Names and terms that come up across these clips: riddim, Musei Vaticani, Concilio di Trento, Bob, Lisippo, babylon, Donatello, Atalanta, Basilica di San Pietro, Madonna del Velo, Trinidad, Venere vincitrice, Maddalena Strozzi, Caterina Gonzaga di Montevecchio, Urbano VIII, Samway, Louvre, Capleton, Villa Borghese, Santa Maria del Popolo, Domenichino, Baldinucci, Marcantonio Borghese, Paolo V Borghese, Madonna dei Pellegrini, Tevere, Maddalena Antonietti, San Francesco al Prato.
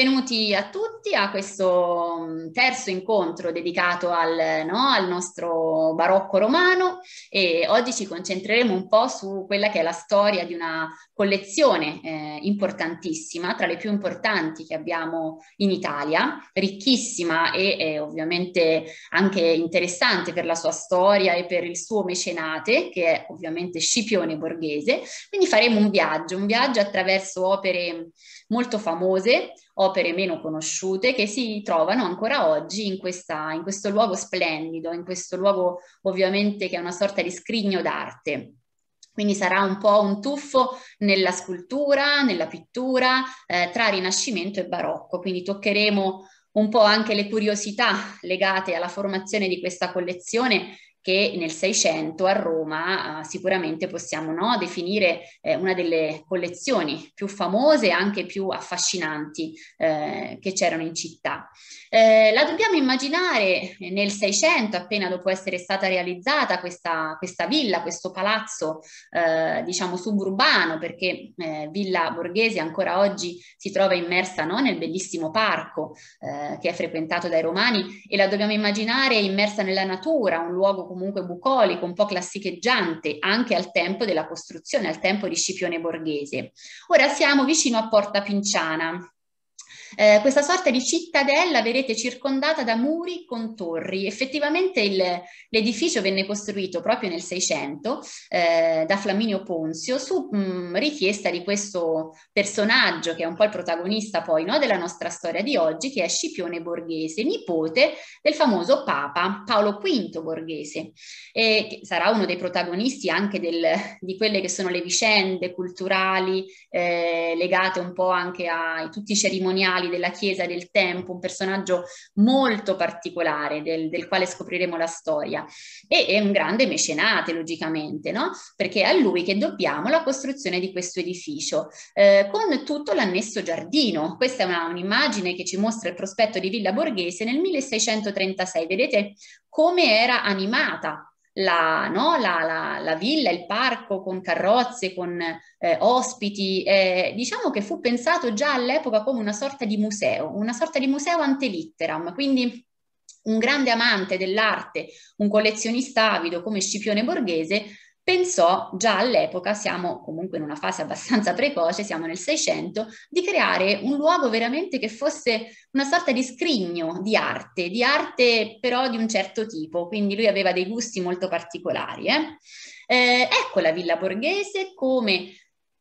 benvenuti a tutti a questo terzo incontro dedicato al nostro barocco romano, e oggi ci concentreremo un po' su quella che è la storia di una collezione importantissima, tra le più importanti che abbiamo in Italia, ricchissima e ovviamente anche interessante per la sua storia e per il suo mecenate, che è ovviamente Scipione Borghese. Quindi faremo un viaggio attraverso opere molto famose, opere meno conosciute, che si trovano ancora oggi in questo luogo splendido, in questo luogo ovviamente che è una sorta di scrigno d'arte. Quindi sarà un po' un tuffo nella scultura, nella pittura, tra Rinascimento e Barocco. Quindi toccheremo un po' anche le curiosità legate alla formazione di questa collezione, che nel Seicento a Roma sicuramente possiamo definire una delle collezioni più famose e anche più affascinanti che c'erano in città. La dobbiamo immaginare nel Seicento, appena dopo essere stata realizzata questa villa, questo palazzo diciamo suburbano, perché Villa Borghese ancora oggi si trova immersa nel bellissimo parco che è frequentato dai romani, e la dobbiamo immaginare immersa nella natura, un luogo comunque bucolico, un po' classicheggiante anche al tempo della costruzione, al tempo di Scipione Borghese. Ora siamo vicino a Porta Pinciana. Questa sorta di cittadella, vedete, circondata da muri con torri. Effettivamente l'edificio venne costruito proprio nel Seicento da Flaminio Ponzio su richiesta di questo personaggio che è un po' il protagonista poi della nostra storia di oggi, che è Scipione Borghese, nipote del famoso Papa Paolo V Borghese, e che sarà uno dei protagonisti anche di quelle che sono le vicende culturali legate un po' anche a tutti i cerimoniali della Chiesa del tempo, un personaggio molto particolare del quale scopriremo la storia, e è un grande mecenate logicamente, perché è a lui che dobbiamo la costruzione di questo edificio con tutto l'annesso giardino. Questa è un'immagine che ci mostra il prospetto di Villa Borghese nel 1636, vedete come era animata la villa, il parco, con carrozze, con ospiti. Diciamo che fu pensato già all'epoca come una sorta di museo ante litteram. Quindi un grande amante dell'arte, un collezionista avido come Scipione Borghese, pensò già all'epoca, siamo comunque in una fase abbastanza precoce, siamo nel Seicento, di creare un luogo veramente che fosse una sorta di scrigno di arte però di un certo tipo, quindi lui aveva dei gusti molto particolari. Ecco la Villa Borghese come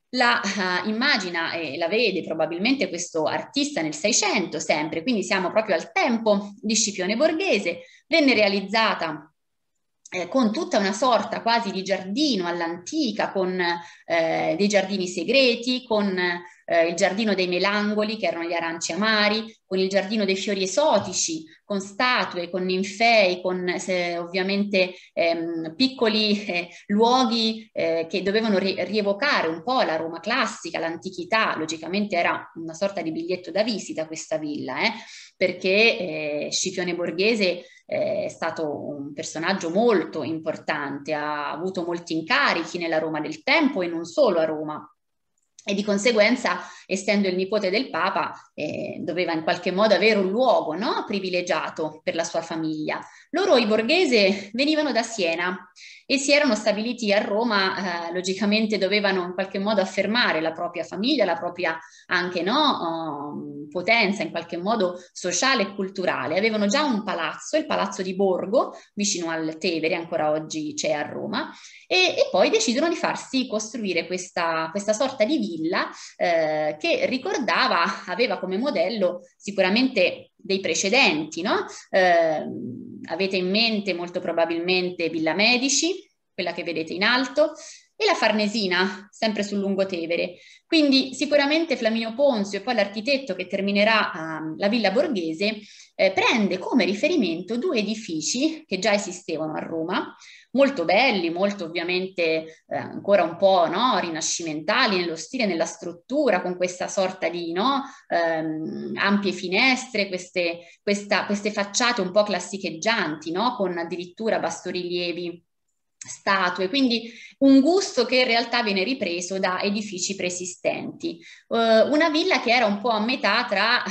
la immagina e la vede probabilmente questo artista nel Seicento sempre, quindi siamo proprio al tempo di Scipione Borghese. Venne realizzata con tutta una sorta quasi di giardino all'antica, con dei giardini segreti, con il giardino dei melangoli, che erano gli aranci amari, con il giardino dei fiori esotici, con statue, con ninfei, con ovviamente piccoli luoghi che dovevano rievocare un po' la Roma classica, l'antichità. Logicamente era una sorta di biglietto da visita questa villa, perché Scipione Borghese è stato un personaggio molto importante, ha avuto molti incarichi nella Roma del tempo e non solo a Roma, e di conseguenza, essendo il nipote del Papa, doveva in qualche modo avere un luogo privilegiato per la sua famiglia. Loro, i Borghese, venivano da Siena e si erano stabiliti a Roma, logicamente dovevano in qualche modo affermare la propria famiglia, la propria anche potenza in qualche modo sociale e culturale. Avevano già un palazzo, il Palazzo di Borgo, vicino al Tevere, ancora oggi c'è a Roma, e poi decidono di farsi costruire questa sorta di villa che aveva come modello sicuramente dei precedenti, avete in mente molto probabilmente Villa Medici, quella che vedete in alto, e la Farnesina, sempre sul lungotevere. Quindi sicuramente Flaminio Ponzio, e poi l'architetto che terminerà la Villa Borghese, prende come riferimento due edifici che già esistevano a Roma, molto belli, molto ovviamente ancora un po' rinascimentali nello stile, nella struttura, con questa sorta di ampie finestre, queste facciate un po' classicheggianti, con addirittura bassorilievi statue, quindi un gusto che in realtà viene ripreso da edifici preesistenti. Una villa che era un po' a metà tra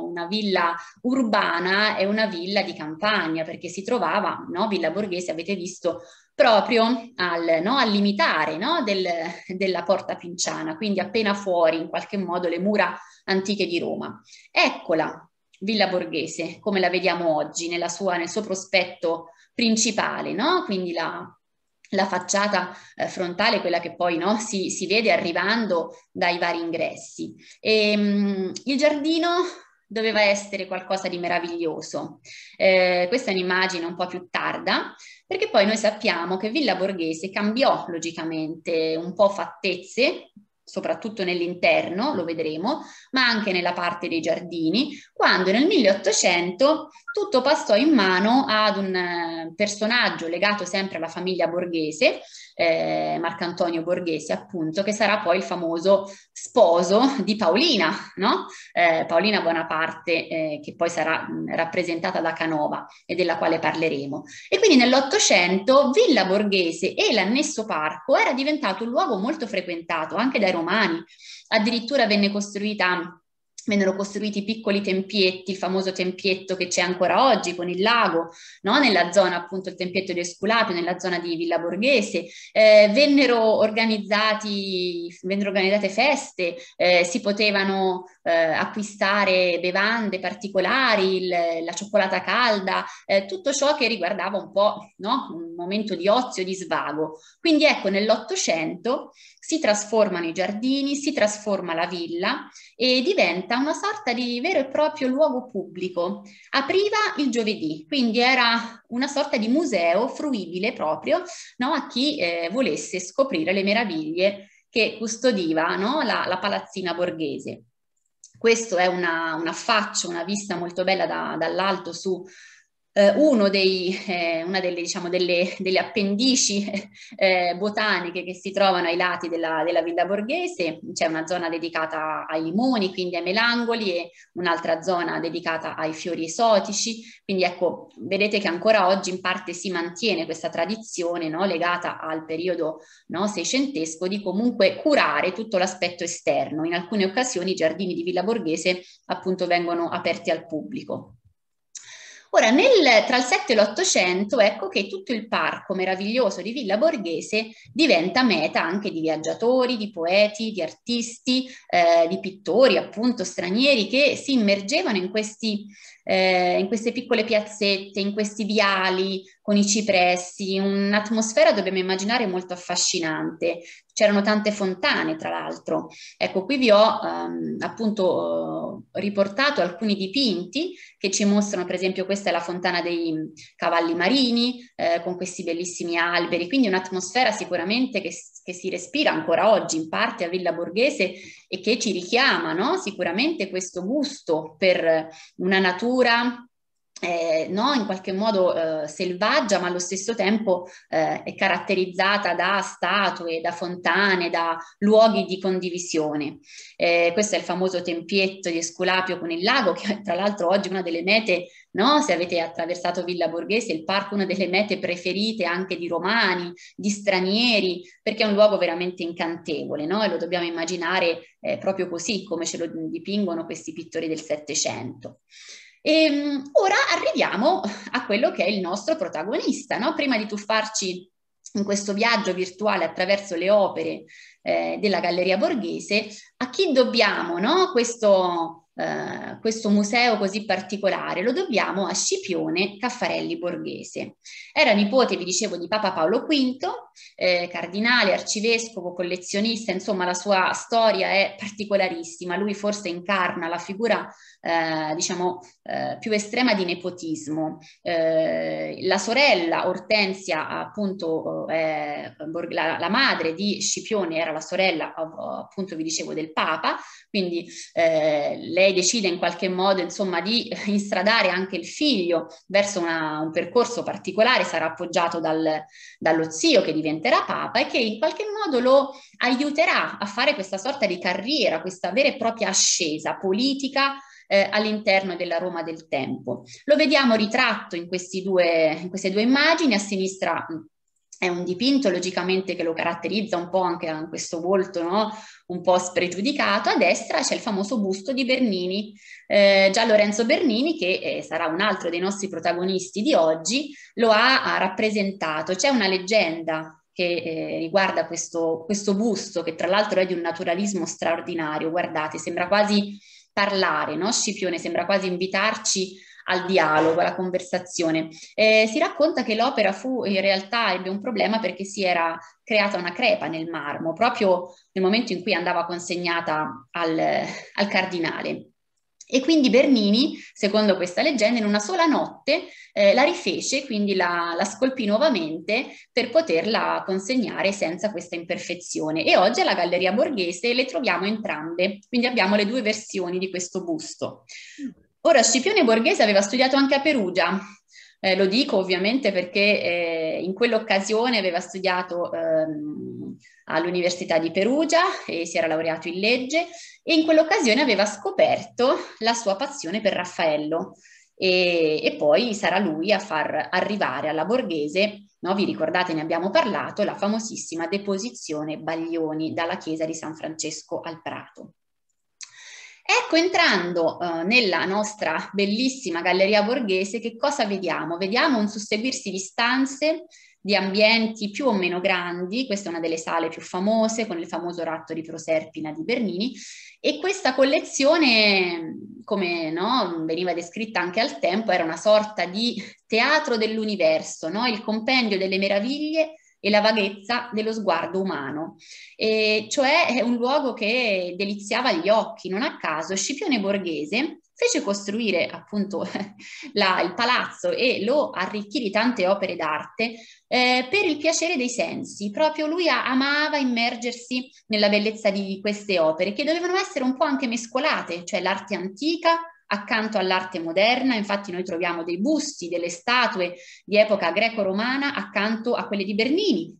una villa urbana e una villa di campagna, perché si trovava, no, Villa Borghese, avete visto, proprio al, no, al limitare, no, della Porta Pinciana, quindi appena fuori in qualche modo le mura antiche di Roma. Eccola, Villa Borghese, come la vediamo oggi nel suo prospetto principale, no? Quindi la facciata frontale, quella che poi, no, si vede arrivando dai vari ingressi. E, il giardino doveva essere qualcosa di meraviglioso. Questa è un'immagine un po' più tarda, perché poi noi sappiamo che Villa Borghese cambiò logicamente un po' fattezze, soprattutto nell'interno, lo vedremo, ma anche nella parte dei giardini, quando nel 1800 tutto passò in mano ad un personaggio legato sempre alla famiglia Borghese, Marcantonio Borghese appunto, che sarà poi il famoso sposo di Paolina, no? Paolina Bonaparte, che poi sarà rappresentata da Canova e della quale parleremo. E quindi nell'Ottocento Villa Borghese e l'annesso parco era diventato un luogo molto frequentato anche dai romani, addirittura vennero costruiti piccoli tempietti, il famoso tempietto che c'è ancora oggi con il lago, no? Nella zona appunto, il tempietto di Esculapio, nella zona di Villa Borghese, vennero organizzate feste, si potevano acquistare bevande particolari, la cioccolata calda, tutto ciò che riguardava un po', no, un momento di ozio, di svago. Quindi ecco, nell'Ottocento si trasformano i giardini, si trasforma la villa e diventa una sorta di vero e proprio luogo pubblico. Apriva il giovedì, quindi era una sorta di museo fruibile proprio, no, a chi volesse scoprire le meraviglie che custodiva, no, la palazzina borghese. Questo è un affaccio, una vista molto bella dall'alto su una delle, diciamo, delle appendici botaniche che si trovano ai lati della Villa Borghese. C'è una zona dedicata ai limoni, quindi ai melangoli, e un'altra zona dedicata ai fiori esotici, quindi ecco, vedete che ancora oggi in parte si mantiene questa tradizione, no, legata al periodo, no, seicentesco, di comunque curare tutto l'aspetto esterno. In alcune occasioni i giardini di Villa Borghese appunto vengono aperti al pubblico. Ora, tra il 7 e l'800, ecco che tutto il parco meraviglioso di Villa Borghese diventa meta anche di viaggiatori, di poeti, di artisti, di pittori appunto stranieri che si immergevano in queste piccole piazzette, in questi viali con i cipressi, un'atmosfera, dobbiamo immaginare, molto affascinante. C'erano tante fontane, tra l'altro. Ecco, qui vi ho appunto riportato alcuni dipinti che ci mostrano, per esempio, questa è la fontana dei cavalli marini, con questi bellissimi alberi, quindi un'atmosfera sicuramente che si respira ancora oggi in parte a Villa Borghese e che ci richiama, no? Sicuramente questo gusto per una natura, no, in qualche modo selvaggia, ma allo stesso tempo è caratterizzata da statue, da fontane, da luoghi di condivisione. Questo è il famoso tempietto di Esculapio con il lago, che tra l'altro oggi è una delle mete, no? Se avete attraversato Villa Borghese, il parco è una delle mete preferite anche di romani, di stranieri, perché è un luogo veramente incantevole, no? E lo dobbiamo immaginare proprio così, come ce lo dipingono questi pittori del Settecento. E ora arriviamo a quello che è il nostro protagonista, no? Prima di tuffarci in questo viaggio virtuale attraverso le opere della Galleria Borghese, a chi dobbiamo, no, questo museo così particolare? Lo dobbiamo a Scipione Caffarelli Borghese. Era nipote, vi dicevo, di Papa Paolo V, cardinale, arcivescovo, collezionista, insomma la sua storia è particolarissima. Lui forse incarna la figura diciamo più estrema di nepotismo. La sorella Ortensia, appunto, la madre di Scipione era la sorella, appunto, vi dicevo, del Papa, quindi lei decide in qualche modo, insomma, di instradare anche il figlio verso un percorso particolare. Sarà appoggiato dallo zio che diventerà papa e che in qualche modo lo aiuterà a fare questa sorta di carriera, questa vera e propria ascesa politica all'interno della Roma del tempo. Lo vediamo ritratto in queste due immagini. A sinistra È un dipinto logicamente che lo caratterizza un po' anche a questo volto, no? Un po' spregiudicato. A destra c'è il famoso busto di Bernini, Gian Lorenzo Bernini, che sarà un altro dei nostri protagonisti di oggi, lo ha rappresentato. C'è una leggenda che riguarda questo busto, che tra l'altro è di un naturalismo straordinario. Guardate, sembra quasi parlare, no? Scipione sembra quasi invitarci al dialogo, alla conversazione. Si racconta che l'opera ebbe un problema perché si era creata una crepa nel marmo proprio nel momento in cui andava consegnata al cardinale, e quindi Bernini, secondo questa leggenda, in una sola notte la rifece, quindi la scolpì nuovamente per poterla consegnare senza questa imperfezione, e oggi alla Galleria Borghese le troviamo entrambe, quindi abbiamo le due versioni di questo busto. Ora, Scipione Borghese aveva studiato anche a Perugia, lo dico ovviamente perché in quell'occasione aveva studiato all'Università di Perugia e si era laureato in legge, e in quell'occasione aveva scoperto la sua passione per Raffaello, e poi sarà lui a far arrivare alla Borghese, no? Vi ricordate, ne abbiamo parlato, la famosissima Deposizione Baglioni dalla chiesa di San Francesco al Prato. Ecco, entrando nella nostra bellissima Galleria Borghese, che cosa vediamo? Vediamo un susseguirsi di stanze, di ambienti più o meno grandi. Questa è una delle sale più famose, con il famoso Ratto di Proserpina di Bernini, e questa collezione, come no, veniva descritta anche al tempo, era una sorta di teatro dell'universo, no? Il compendio delle meraviglie e la vaghezza dello sguardo umano, e cioè è un luogo che deliziava gli occhi. Non a caso Scipione Borghese fece costruire appunto il palazzo e lo arricchì di tante opere d'arte per il piacere dei sensi. Proprio lui amava immergersi nella bellezza di queste opere, che dovevano essere un po' anche mescolate, cioè l'arte antica accanto all'arte moderna. Infatti noi troviamo dei busti, delle statue di epoca greco-romana accanto a quelle di Bernini.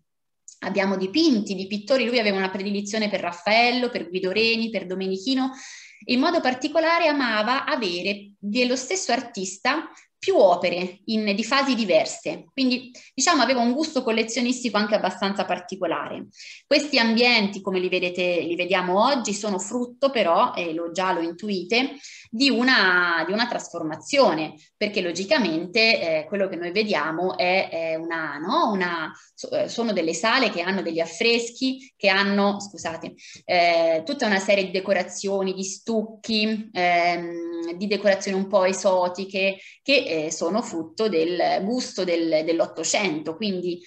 Abbiamo dipinti di pittori, lui aveva una predilizione per Raffaello, per Guido Reni, per Domenichino. In modo particolare amava avere dello stesso artista più opere di fasi diverse, quindi diciamo aveva un gusto collezionistico anche abbastanza particolare. Questi ambienti, come li vediamo oggi, sono frutto però, e già lo intuite, di una trasformazione, perché logicamente quello che noi vediamo sono delle sale che hanno degli affreschi, che hanno, scusate, tutta una serie di decorazioni, di stucchi, di decorazioni un po' esotiche, che sono frutto del gusto dell'Ottocento, quindi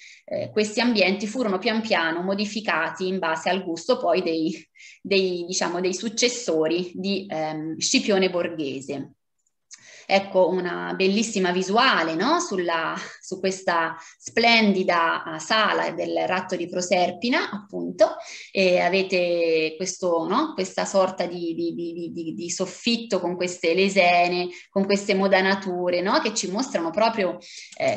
questi ambienti furono pian piano modificati in base al gusto poi dei successori di Scipione Borghese. Ecco una bellissima visuale, no? Su questa splendida sala del Ratto di Proserpina, appunto, e avete questa sorta di soffitto con queste lesene, con queste modanature, no? Che ci mostrano proprio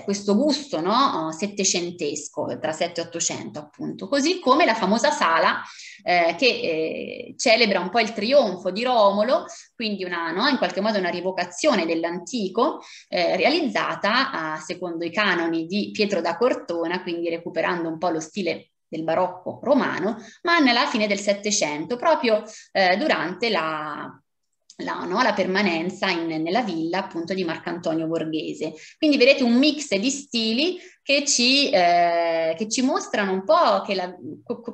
questo gusto, no? Settecentesco, tra 7 e 800 appunto, così come la famosa sala che celebra un po' il trionfo di Romolo, quindi in qualche modo una rivocazione dell'antico, realizzata secondo i canoni di Pietro da Cortona, quindi recuperando un po' lo stile del barocco romano, ma nella fine del Settecento, proprio durante la permanenza nella villa appunto di Marcantonio Borghese. Quindi vedete un mix di stili che ci mostrano un po' che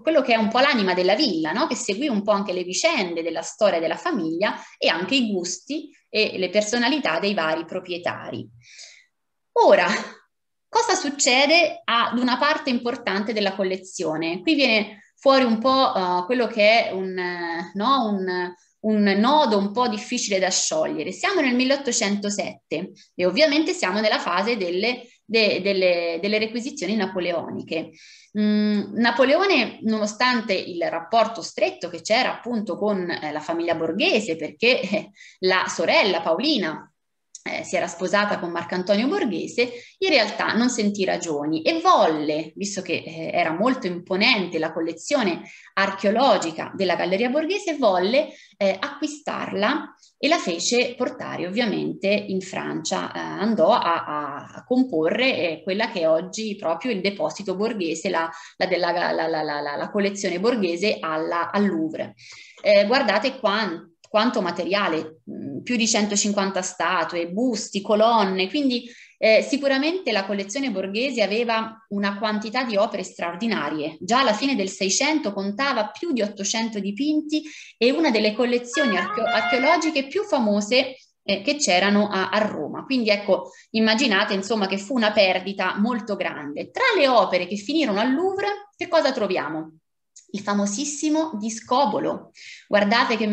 quello che è un po' l'anima della villa, no? Che seguì un po' anche le vicende della storia della famiglia e anche i gusti e le personalità dei vari proprietari. Ora, cosa succede ad una parte importante della collezione? Qui viene fuori un po' quello che è un nodo un po' difficile da sciogliere. Siamo nel 1807 e ovviamente siamo nella fase delle requisizioni napoleoniche. Napoleone, nonostante il rapporto stretto che c'era appunto con la famiglia Borghese, perché la sorella Paolina si era sposata con Marcantonio Borghese, in realtà non sentì ragioni e volle, visto che era molto imponente la collezione archeologica della Galleria Borghese, volle acquistarla e la fece portare ovviamente in Francia. Andò a comporre quella che è oggi proprio il deposito borghese, la collezione borghese al Louvre. Guardate quanto materiale, più di 150 statue, busti, colonne, quindi sicuramente la collezione borghese aveva una quantità di opere straordinarie. Già alla fine del Seicento contava più di 800 dipinti e una delle collezioni archeologiche più famose che c'erano a Roma. Quindi ecco, immaginate insomma che fu una perdita molto grande. Tra le opere che finirono al Louvre, che cosa troviamo? Il famosissimo Discobolo. Guardate che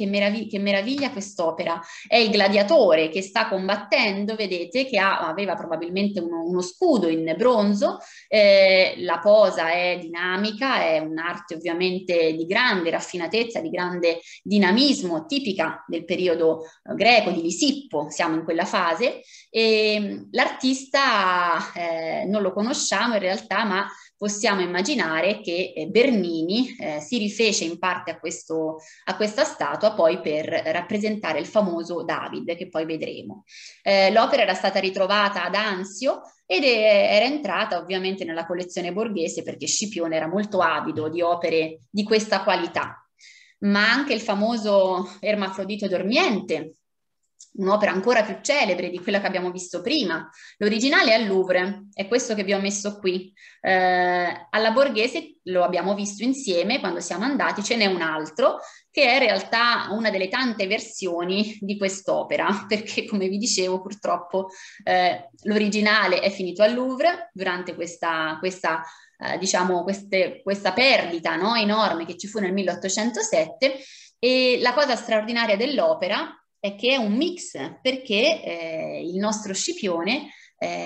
meraviglia quest'opera. È il gladiatore che sta combattendo, vedete, che aveva probabilmente uno scudo in bronzo, la posa è dinamica, è un'arte ovviamente di grande raffinatezza, di grande dinamismo, tipica del periodo greco, di Lisippo, siamo in quella fase, e l'artista non lo conosciamo in realtà, ma possiamo immaginare che Bernini si rifece in parte a questa statua poi per rappresentare il famoso David, che poi vedremo. L'opera era stata ritrovata ad Anzio ed era entrata ovviamente nella collezione borghese perché Scipione era molto avido di opere di questa qualità, ma anche il famoso Ermafrodito dormiente, un'opera ancora più celebre di quella che abbiamo visto prima. L'originale è al Louvre, è questo che vi ho messo qui. Alla Borghese lo abbiamo visto insieme quando siamo andati, ce n'è un altro che è in realtà una delle tante versioni di quest'opera, perché come vi dicevo purtroppo l'originale è finito al Louvre durante questa perdita, no, enorme che ci fu nel 1807, e la cosa straordinaria dell'opera è che è un mix, perché il nostro Scipione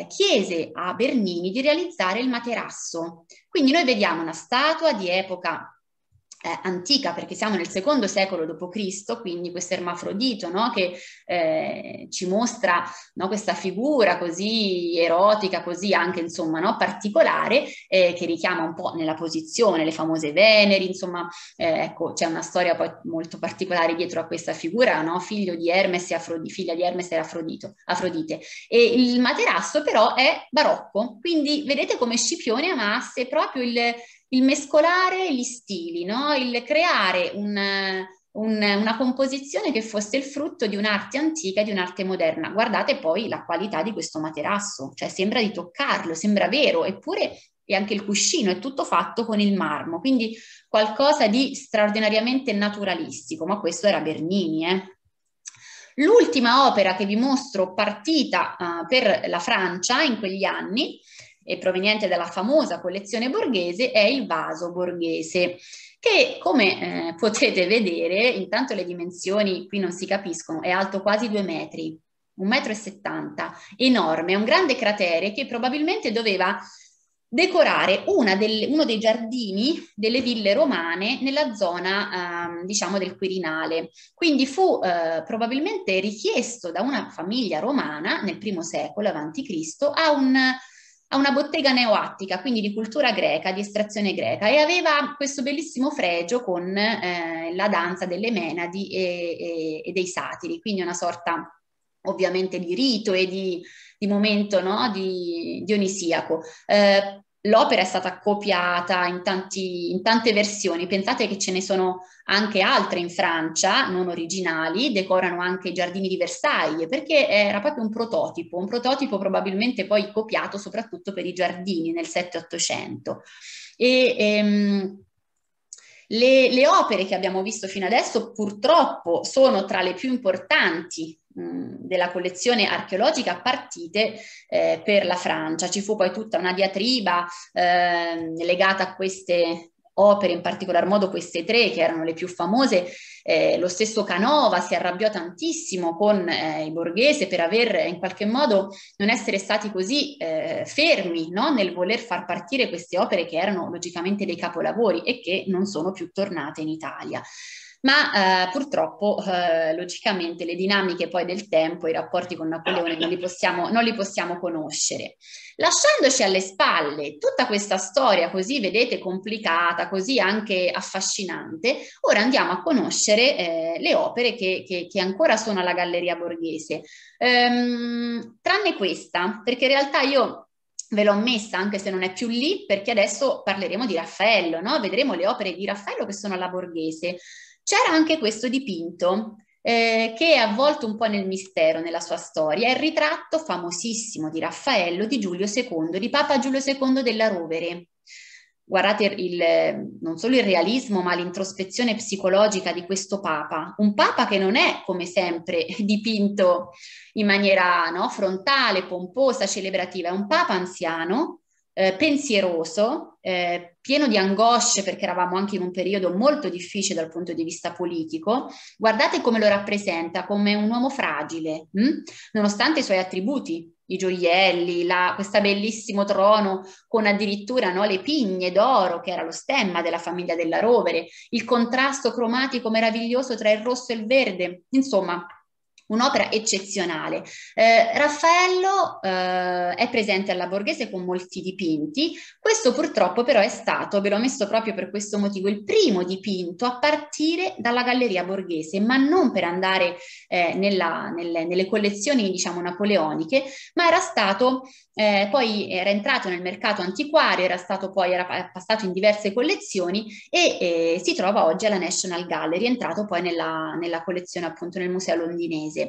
chiese a Bernini di realizzare il materasso. Quindi noi vediamo una statua di epoca antica, perché siamo nel secondo secolo d.C., quindi questo Ermafrodito, no, che ci mostra, no, questa figura così erotica, così anche insomma, no, particolare, che richiama un po' nella posizione le famose Veneri, insomma ecco, c'è una storia poi molto particolare dietro a questa figura, no? Figlio di Hermes e figlia di Hermes e Afrodite. E il materasso però è barocco, quindi vedete come Scipione amasse proprio il mescolare gli stili, no? Il creare una composizione che fosse il frutto di un'arte antica e di un'arte moderna. Guardate poi la qualità di questo materasso, cioè sembra di toccarlo, sembra vero, eppure e anche il cuscino è tutto fatto con il marmo, quindi qualcosa di straordinariamente naturalistico, ma questo era Bernini, L'ultima opera che vi mostro partita per la Francia in quegli anni e proveniente dalla famosa collezione borghese è il vaso borghese, che come potete vedere, intanto le dimensioni qui non si capiscono, è alto quasi 2 metri, 1,70 metri, enorme, è un grande cratere che probabilmente doveva decorare uno dei giardini delle ville romane nella zona diciamo del Quirinale. Quindi fu probabilmente richiesto da una famiglia romana nel primo secolo a.C. a una bottega neoattica, quindi di cultura greca, di estrazione greca, e aveva questo bellissimo fregio con la danza delle Menadi e dei satiri, quindi una sorta ovviamente di rito e di momento, no? Dionisiaco. L'opera è stata copiata in tante versioni, pensate che ce ne sono anche altre in Francia, non originali, decorano anche i giardini di Versailles, perché era proprio un prototipo probabilmente poi copiato soprattutto per i giardini nel 7-800. Le opere che abbiamo visto fino adesso purtroppo sono tra le più importanti della collezione archeologica partite per la Francia. Ci fu poi tutta una diatriba legata a queste opere, in particolar modo queste tre che erano le più famose. Lo stesso Canova si arrabbiò tantissimo con i Borghese per aver in qualche modo non essere stati così fermi, no? Nel voler far partire queste opere che erano logicamente dei capolavori e che non sono più tornate in Italia. ma purtroppo logicamente le dinamiche poi del tempo, i rapporti con Napoleone non li possiamo conoscere. Lasciandoci alle spalle tutta questa storia così, vedete, complicata, così anche affascinante, ora andiamo a conoscere le opere che ancora sono alla Galleria Borghese, tranne questa, perché in realtà io ve l'ho messa anche se non è più lì, perché adesso parleremo di Raffaello, no? Vedremo le opere di Raffaello che sono alla Borghese. C'era anche questo dipinto che è avvolto un po' nel mistero nella sua storia, è il ritratto famosissimo di Raffaello di Giulio II, di Papa Giulio II della Rovere. Guardate non solo il realismo, ma l'introspezione psicologica di questo Papa, un Papa che non è come sempre dipinto in maniera, no, frontale, pomposa, celebrativa, è un Papa anziano, pensieroso, pieno di angosce, perché eravamo anche in un periodo molto difficile dal punto di vista politico. Guardate come lo rappresenta, come un uomo fragile, nonostante i suoi attributi, i gioielli, questo bellissimo trono con addirittura, no, le pigne d'oro, che era lo stemma della famiglia della Rovere, il contrasto cromatico meraviglioso tra il rosso e il verde, insomma un'opera eccezionale. Raffaello è presente alla Borghese con molti dipinti. Questo purtroppo però è stato, ve l'ho messo proprio per questo motivo, il primo dipinto a partire dalla Galleria Borghese, ma non per andare nelle collezioni, diciamo, napoleoniche, ma era stato poi era entrato nel mercato antiquario, era passato in diverse collezioni e si trova oggi alla National Gallery, è entrato poi nella collezione, appunto, nel museo londinese.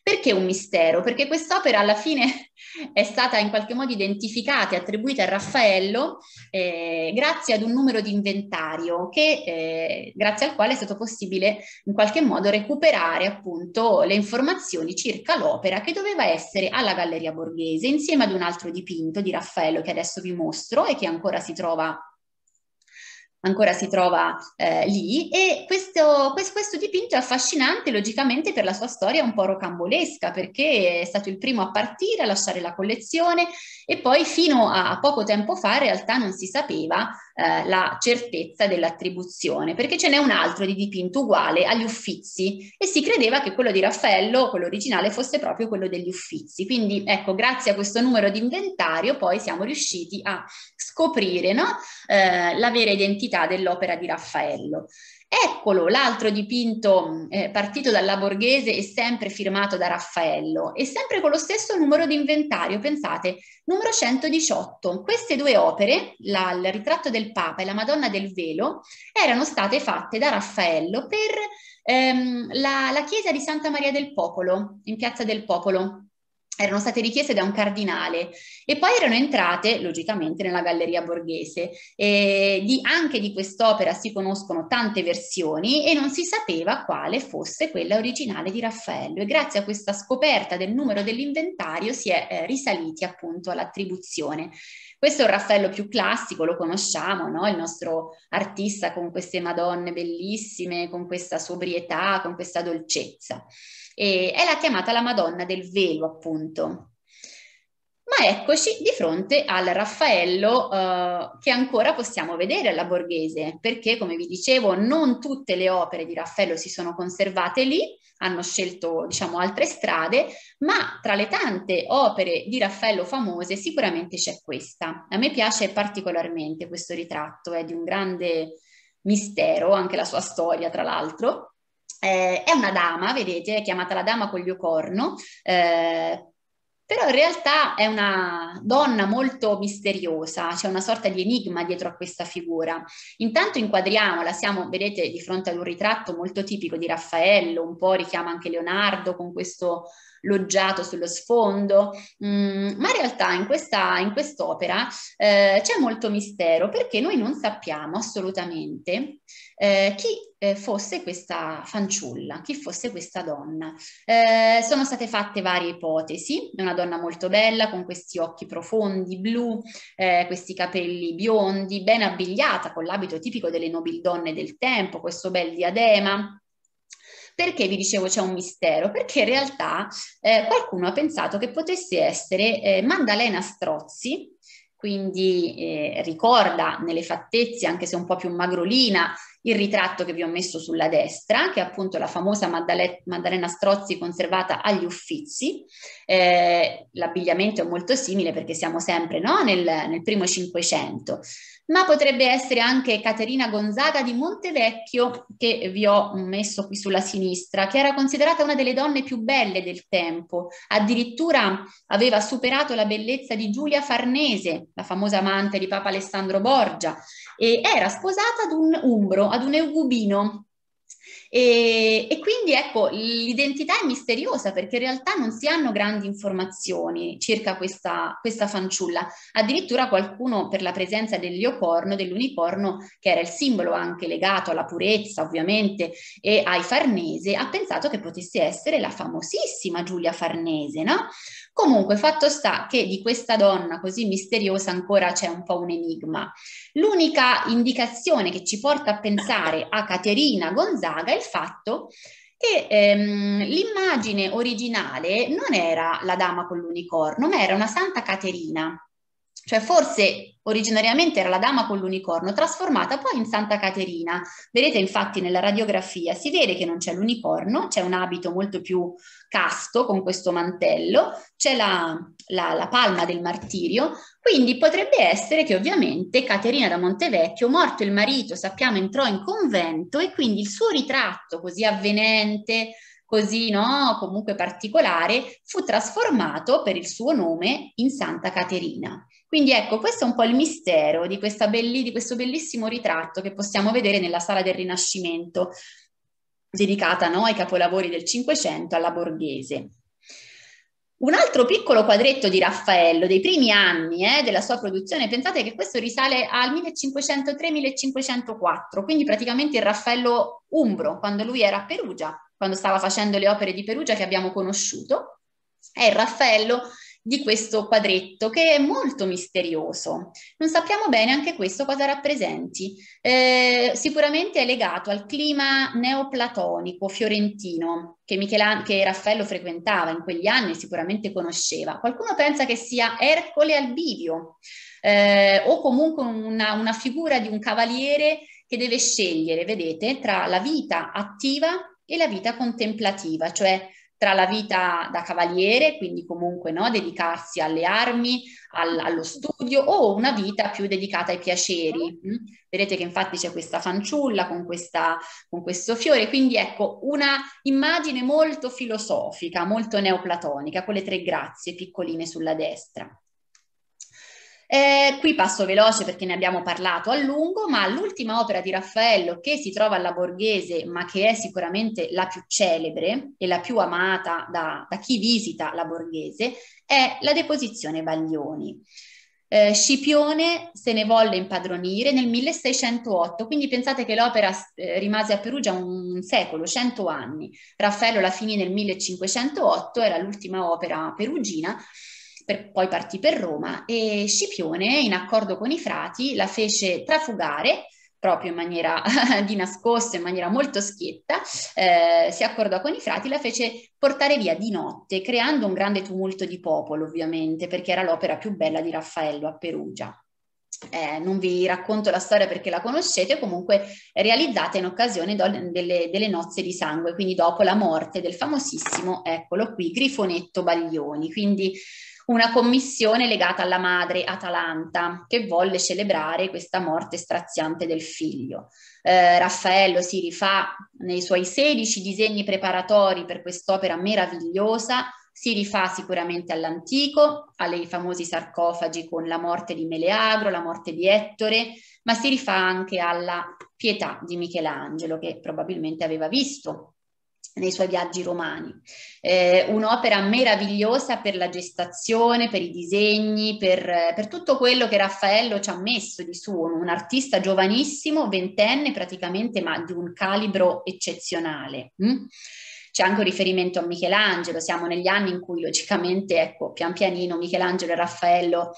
Perché un mistero? Perché quest'opera alla fine è stata in qualche modo identificata e attribuita a Raffaello grazie ad un numero di inventario grazie al quale è stato possibile in qualche modo recuperare, appunto, le informazioni circa l'opera che doveva essere alla Galleria Borghese insieme ad un altro dipinto di Raffaello che adesso vi mostro e che ancora si trova lì, e questo dipinto è affascinante logicamente per la sua storia un po' rocambolesca, perché è stato il primo a partire, a lasciare la collezione, e poi fino a poco tempo fa in realtà non si sapeva la certezza dell'attribuzione, perché ce n'è un altro di dipinto uguale agli Uffizi e si credeva che quello di Raffaello, quello originale, fosse proprio quello degli Uffizi. Quindi ecco, grazie a questo numero di inventario poi siamo riusciti a scoprire, no, la vera identità dell'opera di Raffaello. Eccolo l'altro dipinto partito dalla Borghese e sempre firmato da Raffaello e sempre con lo stesso numero di inventario, pensate, numero 118. Queste due opere, il ritratto del Papa e la Madonna del Velo, erano state fatte da Raffaello per la chiesa di Santa Maria del Popolo, in Piazza del Popolo. Erano state richieste da un cardinale e poi erano entrate logicamente nella Galleria Borghese. Anche di quest'opera si conoscono tante versioni e non si sapeva quale fosse quella originale di Raffaello, e grazie a questa scoperta del numero dell'inventario si è risaliti appunto all'attribuzione. Questo è un Raffaello più classico, lo conosciamo, no? Il nostro artista con queste madonne bellissime, con questa sobrietà, con questa dolcezza. E è chiamata la Madonna del Velo, appunto. Ma eccoci di fronte al Raffaello che ancora possiamo vedere alla Borghese, perché, come vi dicevo, non tutte le opere di Raffaello si sono conservate lì, hanno scelto, diciamo, altre strade, ma tra le tante opere di Raffaello famose sicuramente c'è questa. A me piace particolarmente questo ritratto, è di un grande mistero, anche la sua storia, tra l'altro. È una dama, vedete, è chiamata la dama con gli ocorno, però in realtà è una donna molto misteriosa, c'è una sorta di enigma dietro a questa figura. Intanto inquadriamola, siamo, vedete, di fronte ad un ritratto molto tipico di Raffaello, un po' richiama anche Leonardo con questo loggiato sullo sfondo, ma in realtà in quest'opera c'è molto mistero, perché noi non sappiamo assolutamente chi fosse questa fanciulla, chi fosse questa donna. Sono state fatte varie ipotesi: è una donna molto bella con questi occhi profondi blu, questi capelli biondi, ben abbigliata con l'abito tipico delle nobildonne del tempo, questo bel diadema. Perché vi dicevo c'è un mistero? Perché in realtà qualcuno ha pensato che potesse essere Maddalena Strozzi, quindi ricorda nelle fattezze, anche se un po' più magrolina, il ritratto che vi ho messo sulla destra, che è appunto la famosa Maddalena Strozzi conservata agli Uffizi. L'abbigliamento è molto simile perché siamo sempre, no, nel primo Cinquecento, ma potrebbe essere anche Caterina Gonzaga di Montevecchio, che vi ho messo qui sulla sinistra, che era considerata una delle donne più belle del tempo, addirittura aveva superato la bellezza di Giulia Farnese, la famosa amante di Papa Alessandro Borgia, e era sposata ad un umbro, ad un eugubino. E quindi ecco, l'identità è misteriosa perché in realtà non si hanno grandi informazioni circa questa fanciulla. Addirittura qualcuno, per la presenza dell'unicorno, che era il simbolo anche legato alla purezza ovviamente e ai Farnese, ha pensato che potesse essere la famosissima Giulia Farnese, no? Comunque, fatto sta che di questa donna così misteriosa ancora c'è un po' un enigma. L'unica indicazione che ci porta a pensare a Caterina Gonzaga è il fatto che l'immagine originale non era la dama con l'unicorno, ma era una Santa Caterina. Cioè forse originariamente era la dama con l'unicorno trasformata poi in Santa Caterina. Vedete infatti nella radiografia si vede che non c'è l'unicorno, c'è un abito molto più casto con questo mantello, c'è la palma del martirio, quindi potrebbe essere che ovviamente Caterina da Montevecchio, morto il marito, sappiamo, entrò in convento e quindi il suo ritratto così avvenente, così, no, comunque particolare, fu trasformato per il suo nome in Santa Caterina. Quindi ecco, questo è un po' il mistero di questo bellissimo ritratto che possiamo vedere nella Sala del Rinascimento, dedicata, no, ai capolavori del Cinquecento, alla Borghese. Un altro piccolo quadretto di Raffaello, dei primi anni della sua produzione, pensate che questo risale al 1503-1504, quindi praticamente il Raffaello umbro, quando lui era a Perugia, quando stava facendo le opere di Perugia che abbiamo conosciuto, è il Raffaello di questo quadretto che è molto misterioso. Non sappiamo bene anche questo cosa rappresenti. Sicuramente è legato al clima neoplatonico fiorentino che Raffaello frequentava in quegli anni e sicuramente conosceva. Qualcuno pensa che sia Ercole al bivio o comunque una figura di un cavaliere che deve scegliere, vedete, tra la vita attiva e la vita contemplativa, cioè tra la vita da cavaliere, quindi comunque, no, dedicarsi alle armi, allo studio, o una vita più dedicata ai piaceri. Vedete che infatti c'è questa fanciulla con questo fiore, quindi ecco una immagine molto filosofica, molto neoplatonica, con le tre grazie piccoline sulla destra. Qui passo veloce perché ne abbiamo parlato a lungo, ma l'ultima opera di Raffaello che si trova alla Borghese, ma che è sicuramente la più celebre e la più amata da chi visita la Borghese, è la Deposizione Baglioni. Scipione se ne volle impadronire nel 1608, quindi pensate che l'opera rimase a Perugia un secolo, 100 anni. Raffaello la finì nel 1508, era l'ultima opera perugina, poi partì per Roma e Scipione, in accordo con i frati, la fece trafugare proprio in maniera di nascosto, in maniera molto schietta, si accordò con i frati, la fece portare via di notte, creando un grande tumulto di popolo ovviamente, perché era l'opera più bella di Raffaello a Perugia. Non vi racconto la storia perché la conoscete, comunque realizzata in occasione delle nozze di sangue, quindi dopo la morte del famosissimo, eccolo qui, Grifonetto Baglioni, quindi una commissione legata alla madre Atalanta che volle celebrare questa morte straziante del figlio. Raffaello si rifà nei suoi 16 disegni preparatori per quest'opera meravigliosa, si rifà sicuramente all'antico, ai famosi sarcofagi con la morte di Meleagro, la morte di Ettore, ma si rifà anche alla Pietà di Michelangelo che probabilmente aveva visto nei suoi viaggi romani. Un'opera meravigliosa per la gestazione, per i disegni, per tutto quello che Raffaello ci ha messo di suo, un artista giovanissimo, ventenne praticamente, ma di un calibro eccezionale. C'è anche un riferimento a Michelangelo, siamo negli anni in cui logicamente, ecco, pian pianino Michelangelo e Raffaello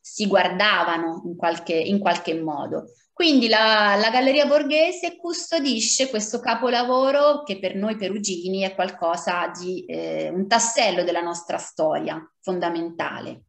si guardavano in qualche modo. Quindi la Galleria Borghese custodisce questo capolavoro che per noi perugini è qualcosa di un tassello della nostra storia fondamentale.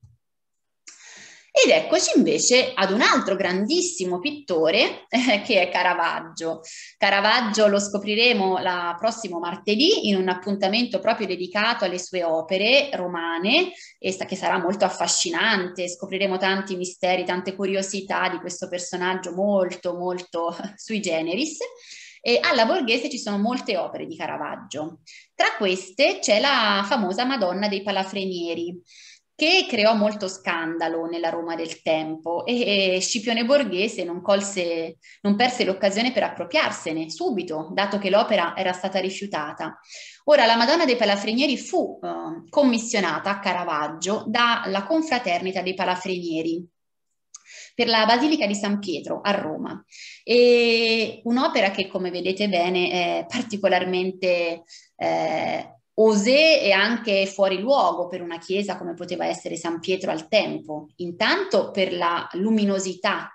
Ed eccoci invece ad un altro grandissimo pittore che è Caravaggio. Caravaggio lo scopriremo il prossimo martedì in un appuntamento proprio dedicato alle sue opere romane, che sarà molto affascinante. Scopriremo tanti misteri, tante curiosità di questo personaggio molto molto sui generis. E alla Borghese ci sono molte opere di Caravaggio. Tra queste c'è la famosa Madonna dei Palafrenieri, che creò molto scandalo nella Roma del tempo, e Scipione Borghese non perse l'occasione per appropriarsene subito, dato che l'opera era stata rifiutata. Ora, la Madonna dei Palafrenieri fu commissionata a Caravaggio dalla Confraternita dei Palafrenieri per la Basilica di San Pietro a Roma, e un'opera che, come vedete bene, è particolarmente osè e anche fuori luogo per una chiesa come poteva essere San Pietro al tempo, intanto per la luminosità,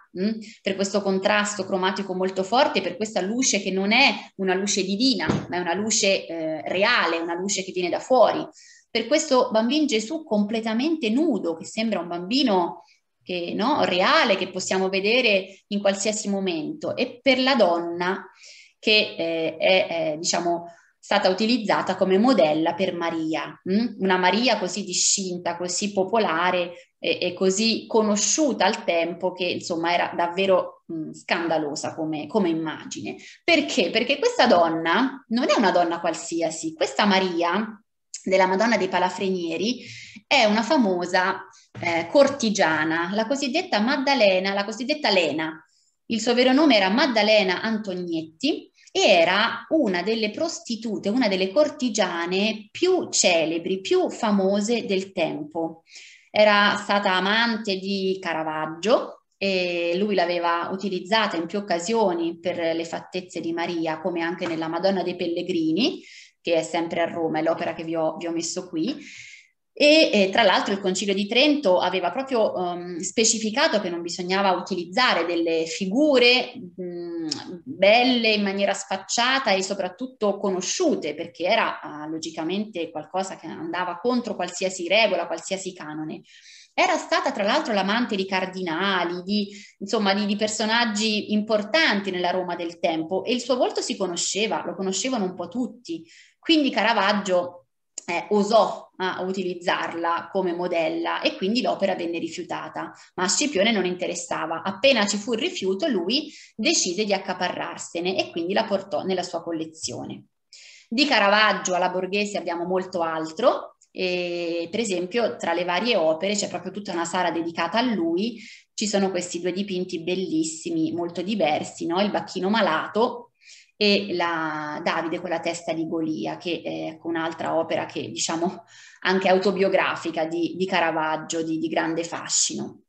per questo contrasto cromatico molto forte, per questa luce che non è una luce divina, ma è una luce reale, una luce che viene da fuori, per questo bambino Gesù completamente nudo, che sembra un bambino che, no, reale, che possiamo vedere in qualsiasi momento, e per la donna che è stata utilizzata come modella per Maria, una Maria così discinta, così popolare e così conosciuta al tempo, che insomma era davvero scandalosa come immagine. Perché? Perché questa donna non è una donna qualsiasi, questa Maria della Madonna dei Palafrenieri è una famosa cortigiana, la cosiddetta Maddalena, la cosiddetta Lena. Il suo vero nome era Maddalena Antonietti, e era una delle prostitute, una delle cortigiane più celebri, più famose del tempo. Era stata amante di Caravaggio e lui l'aveva utilizzata in più occasioni per le fattezze di Maria, come anche nella Madonna dei Pellegrini, che è sempre a Roma, è l'opera che vi ho messo qui. E tra l'altro il Concilio di Trento aveva proprio specificato che non bisognava utilizzare delle figure belle in maniera spacciata e soprattutto conosciute, perché era logicamente qualcosa che andava contro qualsiasi regola, qualsiasi canone. Era stata tra l'altro l'amante di cardinali, di personaggi importanti nella Roma del tempo, e il suo volto si conosceva, lo conoscevano un po' tutti, quindi Caravaggio osò a utilizzarla come modella, e quindi l'opera venne rifiutata, ma a Scipione non interessava. Appena ci fu il rifiuto, lui decise di accaparrarsene e quindi la portò nella sua collezione. Di Caravaggio alla Borghese abbiamo molto altro, e per esempio tra le varie opere c'è proprio tutta una sala dedicata a lui. Ci sono questi due dipinti bellissimi, molto diversi, no? Il Bacchino malato e la Davide con la testa di Golia, che è un'altra opera che, diciamo, anche autobiografica di Caravaggio, di grande fascino.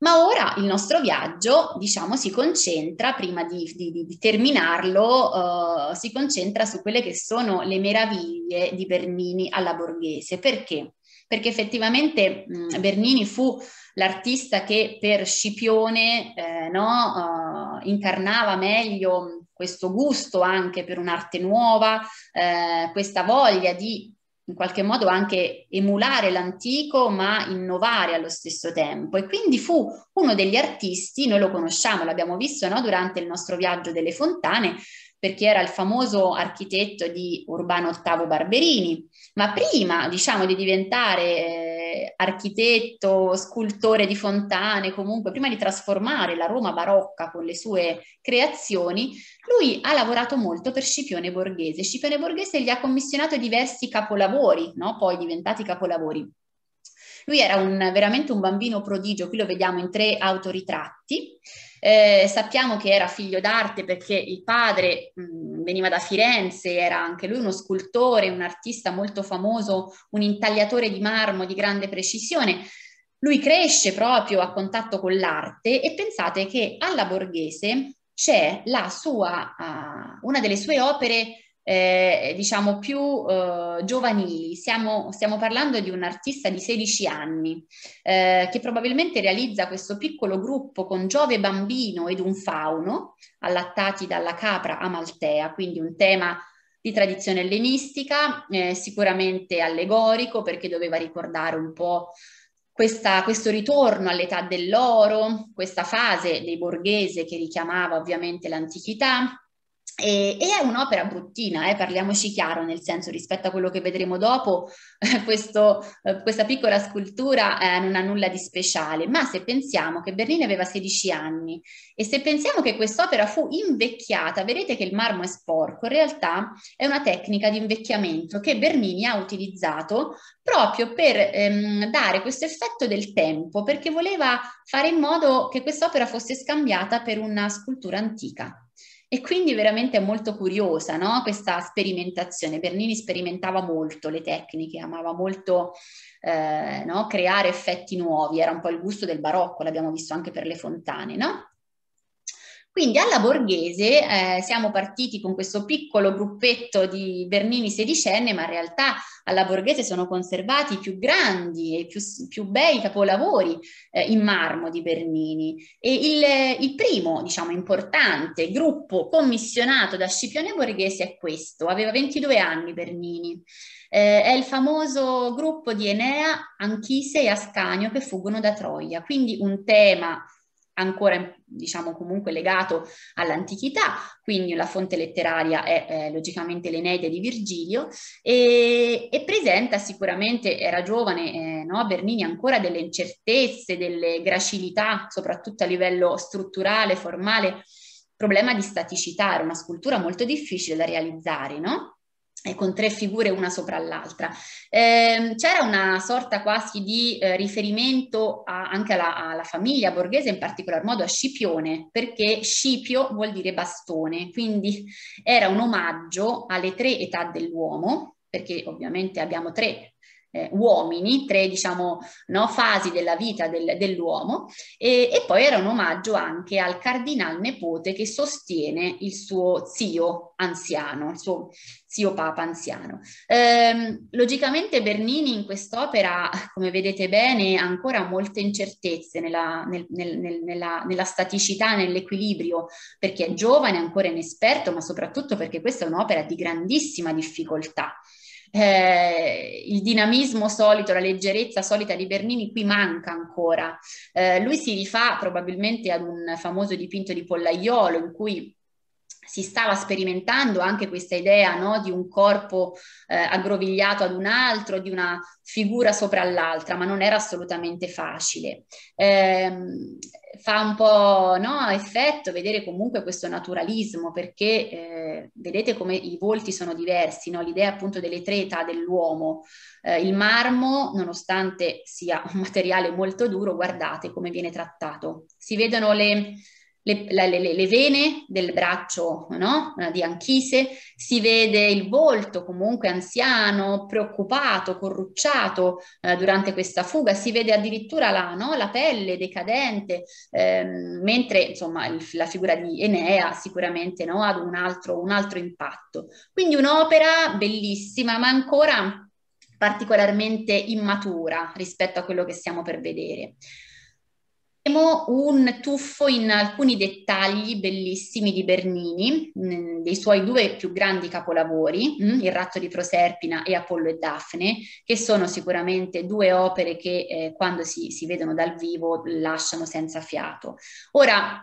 Ma ora il nostro viaggio, diciamo, si concentra, prima di terminarlo, si concentra su quelle che sono le meraviglie di Bernini alla Borghese. Perché? Perché effettivamente Bernini fu l'artista che per Scipione incarnava meglio questo gusto anche per un'arte nuova, questa voglia di in qualche modo anche emulare l'antico ma innovare allo stesso tempo, e quindi fu uno degli artisti, noi lo conosciamo, l'abbiamo visto, no, durante il nostro viaggio delle fontane, perché era il famoso architetto di Urbano VIII Barberini, ma prima, diciamo, di diventare architetto, scultore di fontane, comunque prima di trasformare la Roma barocca con le sue creazioni, lui ha lavorato molto per Scipione Borghese. Scipione Borghese gli ha commissionato diversi capolavori, no? Poi diventati capolavori. Lui era veramente un bambino prodigio, qui lo vediamo in 3 autoritratti. Sappiamo che era figlio d'arte perché il padre veniva da Firenze, era anche lui uno scultore, un artista molto famoso, un intagliatore di marmo di grande precisione. Lui cresce proprio a contatto con l'arte, e pensate che alla Borghese c'è una delle sue opere diciamo più giovanili. Stiamo parlando di un artista di 16 anni che probabilmente realizza questo piccolo gruppo con Giove bambino ed un fauno allattati dalla capra amaltea, quindi un tema di tradizione ellenistica, sicuramente allegorico, perché doveva ricordare un po' questo ritorno all'età dell'oro, questa fase dei Borghese che richiamava ovviamente l'antichità, e è un'opera bruttina, parliamoci chiaro, nel senso, rispetto a quello che vedremo dopo, questa piccola scultura non ha nulla di speciale, ma se pensiamo che Bernini aveva 16 anni e se pensiamo che quest'opera fu invecchiata, vedete che il marmo è sporco, in realtà è una tecnica di invecchiamento che Bernini ha utilizzato proprio per dare questo effetto del tempo, perché voleva fare in modo che quest'opera fosse scambiata per una scultura antica. E quindi veramente è molto curiosa, no? Questa sperimentazione. Bernini sperimentava molto le tecniche, amava molto creare effetti nuovi, era un po' il gusto del barocco, l'abbiamo visto anche per le fontane, no? Quindi alla Borghese siamo partiti con questo piccolo gruppetto di Bernini sedicenne, ma in realtà alla Borghese sono conservati i più grandi e più bei capolavori in marmo di Bernini, e il primo, diciamo, importante gruppo commissionato da Scipione Borghese è questo. Aveva 22 anni Bernini, è il famoso gruppo di Enea, Anchise e Ascanio che fuggono da Troia, quindi un tema ancora, diciamo, comunque legato all'antichità, quindi la fonte letteraria è logicamente l'Eneide di Virgilio, e presenta sicuramente, era giovane Bernini, ancora delle incertezze, delle gracilità, soprattutto a livello strutturale, formale, problema di staticità, era una scultura molto difficile da realizzare, no? E con tre figure una sopra l'altra. C'era una sorta quasi di riferimento anche alla famiglia Borghese, in particolar modo a Scipione, perché Scipio vuol dire bastone, quindi era un omaggio alle tre età dell'uomo, perché ovviamente abbiamo tre uomini, tre, diciamo, fasi della vita dell'uomo, e poi era un omaggio anche al cardinal nepote che sostiene il suo zio anziano, il suo zio papa anziano. Logicamente Bernini in quest'opera, come vedete bene, ha ancora molte incertezze nella staticità, nell'equilibrio, perché è giovane, ancora inesperto, ma soprattutto perché questa è un'opera di grandissima difficoltà. Il dinamismo solito, la leggerezza solita di Bernini qui manca ancora. Lui si rifà probabilmente ad un famoso dipinto di Pollaiolo in cui si stava sperimentando anche questa idea, no, di un corpo aggrovigliato ad un altro, di una figura sopra l'altra, ma non era assolutamente facile. Fa un po', effetto vedere comunque questo naturalismo, perché vedete come i volti sono diversi, no? L'idea appunto delle tre età dell'uomo. Il marmo, nonostante sia un materiale molto duro, guardate come viene trattato. Si vedono le vene del braccio, no? Di Anchise, si vede il volto comunque anziano, preoccupato, corrucciato durante questa fuga, si vede addirittura la pelle decadente, mentre insomma la figura di Enea sicuramente ha un altro impatto. Quindi un'opera bellissima, ma ancora particolarmente immatura rispetto a quello che stiamo per vedere. Un tuffo in alcuni dettagli bellissimi di Bernini, dei suoi due più grandi capolavori, il Ratto di Proserpina e Apollo e Daphne, che sono sicuramente due opere che quando si vedono dal vivo lasciano senza fiato. Ora,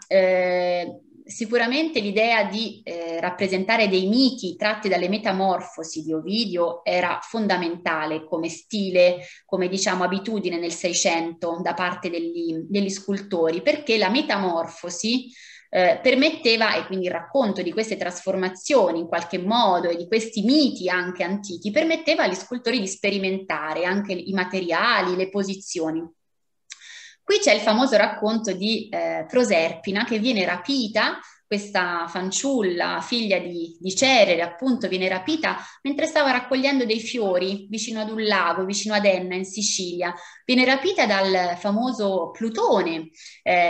sicuramente l'idea di rappresentare dei miti tratti dalle Metamorfosi di Ovidio era fondamentale come stile, come, diciamo, abitudine nel Seicento da parte degli scultori, perché la Metamorfosi permetteva, e quindi il racconto di queste trasformazioni in qualche modo e di questi miti anche antichi, permetteva agli scultori di sperimentare anche i materiali, le posizioni. Qui c'è il famoso racconto di Proserpina che viene rapita, questa fanciulla figlia di Cerere appunto viene rapita mentre stava raccogliendo dei fiori vicino ad un lago, vicino ad Enna in Sicilia. Viene rapita dal famoso Plutone,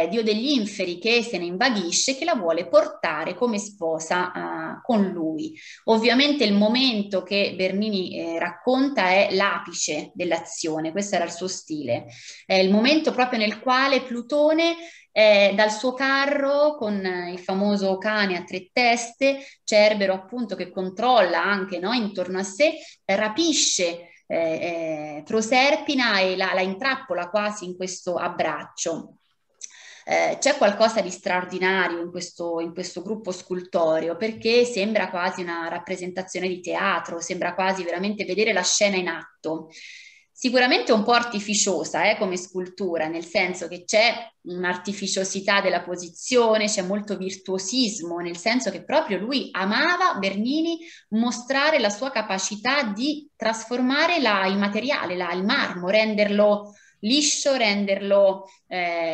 dio degli inferi, che se ne invaghisce e che la vuole portare come sposa con lui. Ovviamente il momento che Bernini racconta è l'apice dell'azione, questo era il suo stile, il momento proprio nel quale Plutone dal suo carro con il famoso cane a tre teste, Cerbero appunto che controlla anche intorno a sé, rapisce Proserpina e la intrappola quasi in questo abbraccio. C'è qualcosa di straordinario in questo gruppo scultoreo, perché sembra quasi una rappresentazione di teatro, sembra quasi veramente vedere la scena in atto. Sicuramente un po' artificiosa come scultura, nel senso che c'è un'artificiosità della posizione, c'è molto virtuosismo, nel senso che proprio lui amava, Bernini, mostrare la sua capacità di trasformare il materiale, il marmo, renderlo liscio, renderlo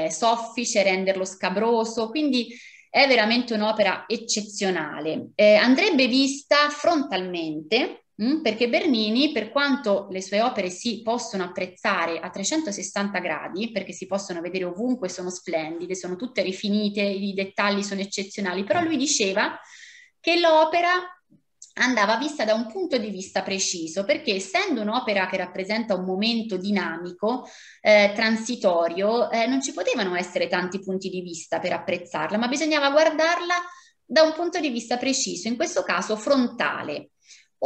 soffice, renderlo scabroso, quindi è veramente un'opera eccezionale. Andrebbe vista frontalmente, perché Bernini, per quanto le sue opere si possono apprezzare a 360 gradi, perché si possono vedere ovunque, sono splendide, sono tutte rifinite, i dettagli sono eccezionali, però lui diceva che l'opera andava vista da un punto di vista preciso, perché essendo un'opera che rappresenta un momento dinamico, transitorio, non ci potevano essere tanti punti di vista per apprezzarla, ma bisognava guardarla da un punto di vista preciso, in questo caso frontale.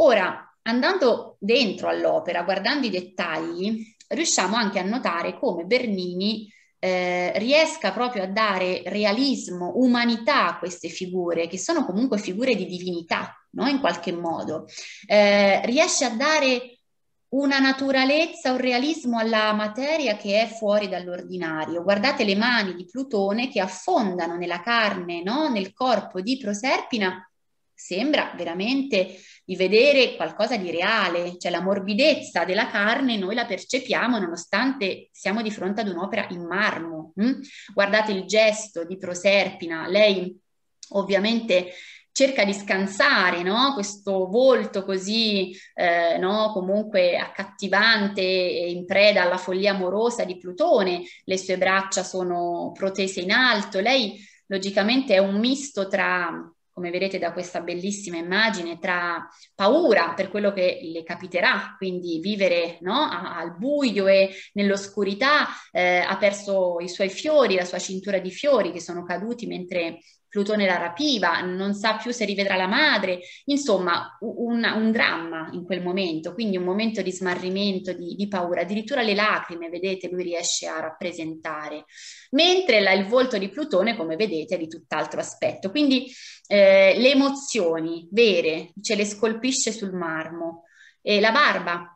Ora, andando dentro all'opera, guardando i dettagli, riusciamo anche a notare come Bernini riesca proprio a dare realismo, umanità a queste figure, che sono comunque figure di divinità, no? In qualche modo. Riesce a dare una naturalezza, un realismo alla materia che è fuori dall'ordinario. Guardate le mani di Plutone che affondano nella carne, no? Nel corpo di Proserpina, sembra veramente di vedere qualcosa di reale, cioè la morbidezza della carne noi la percepiamo nonostante siamo di fronte ad un'opera in marmo. Guardate il gesto di Proserpina, lei ovviamente cerca di scansare, no? Questo volto così no? Comunque accattivante e in preda alla follia amorosa di Plutone, le sue braccia sono protese in alto, lei logicamente è un misto tra, come vedete da questa bellissima immagine, tra paura per quello che le capiterà, quindi vivere, no? Al buio e nell'oscurità, ha perso i suoi fiori, la sua cintura di fiori che sono caduti mentre Plutone la rapiva, non sa più se rivedrà la madre, insomma un dramma in quel momento, quindi un momento di smarrimento, di paura, addirittura le lacrime, vedete, lui riesce a rappresentare, mentre il volto di Plutone, come vedete, è di tutt'altro aspetto, quindi le emozioni vere ce le scolpisce sul marmo, e la barba,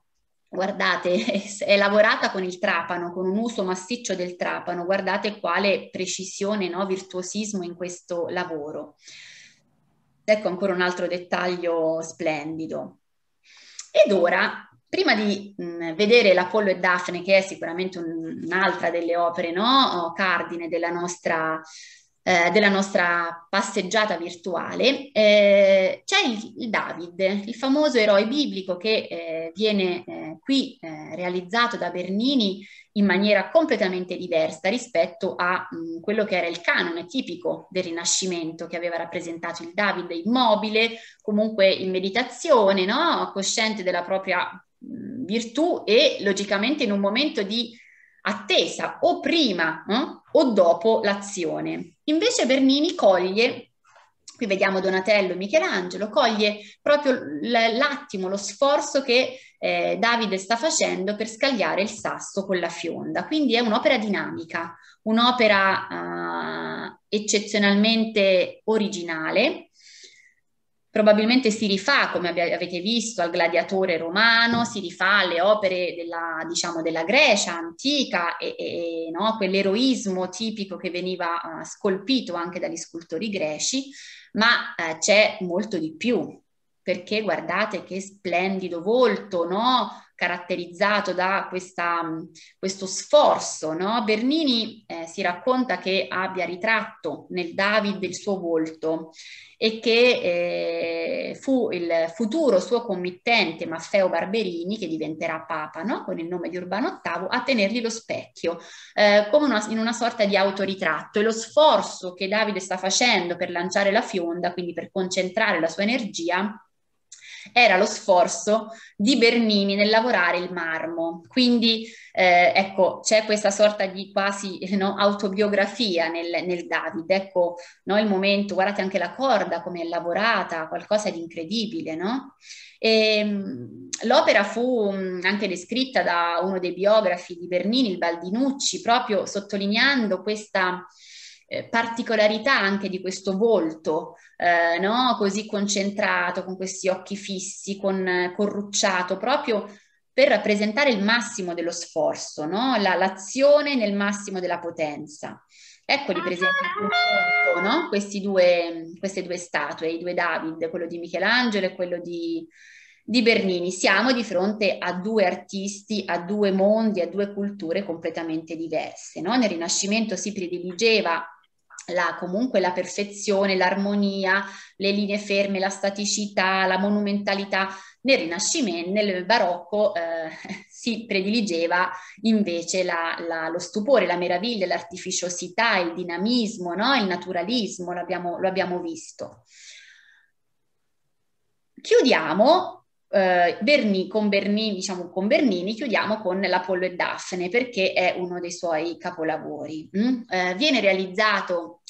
guardate, è lavorata con il trapano, con un uso massiccio del trapano, guardate quale precisione, no? Virtuosismo in questo lavoro. Ecco ancora un altro dettaglio splendido. Ed ora, prima di vedere l'Apollo e Daphne, che è sicuramente un'altra delle opere, no? Cardine della nostra passeggiata virtuale, c'è il David, il famoso eroe biblico che viene qui realizzato da Bernini in maniera completamente diversa rispetto a quello che era il canone tipico del Rinascimento, che aveva rappresentato il David immobile, comunque in meditazione, no? Cosciente della propria virtù e logicamente in un momento di attesa o prima o dopo l'azione. Invece Bernini coglie, qui vediamo Donatello e Michelangelo, coglie proprio l'attimo, lo sforzo che Davide sta facendo per scagliare il sasso con la fionda, quindi è un'opera dinamica, un'opera eccezionalmente originale. Probabilmente si rifà, come avete visto, al gladiatore romano, si rifà alle opere della Grecia antica, e no? Quell'eroismo tipico che veniva scolpito anche dagli scultori greci, ma c'è molto di più, perché guardate che splendido volto, no? Caratterizzato da questo sforzo, no? Bernini si racconta che abbia ritratto nel David il suo volto e che fu il futuro suo committente Maffeo Barberini, che diventerà papa, no? Con il nome di Urbano VIII, a tenergli lo specchio, come in una sorta di autoritratto, e lo sforzo che Davide sta facendo per lanciare la fionda, quindi per concentrare la sua energia, era lo sforzo di Bernini nel lavorare il marmo. Quindi ecco, c'è questa sorta di quasi autobiografia nel Davide, ecco, il momento, guardate anche la corda come è lavorata, qualcosa di incredibile, no? L'opera fu anche descritta da uno dei biografi di Bernini, il Baldinucci, proprio sottolineando questa particolarità anche di questo volto, così concentrato, con questi occhi fissi, corrucciato, proprio per rappresentare il massimo dello sforzo, no? L'azione nel massimo della potenza. Eccoli presenti in punto, no? Queste due statue, i due David, quello di Michelangelo e quello di Bernini. Siamo di fronte a due artisti, a due mondi, a due culture completamente diverse, no? Nel Rinascimento si prediligeva comunque la perfezione, l'armonia, le linee ferme, la staticità, la monumentalità. Nel Rinascimento, nel Barocco, si prediligeva invece lo stupore, la meraviglia, l'artificiosità, il dinamismo, no? Il naturalismo, lo abbiamo visto. Chiudiamo con Bernini, chiudiamo con l'Apollo e Daphne, perché è uno dei suoi capolavori. Viene realizzato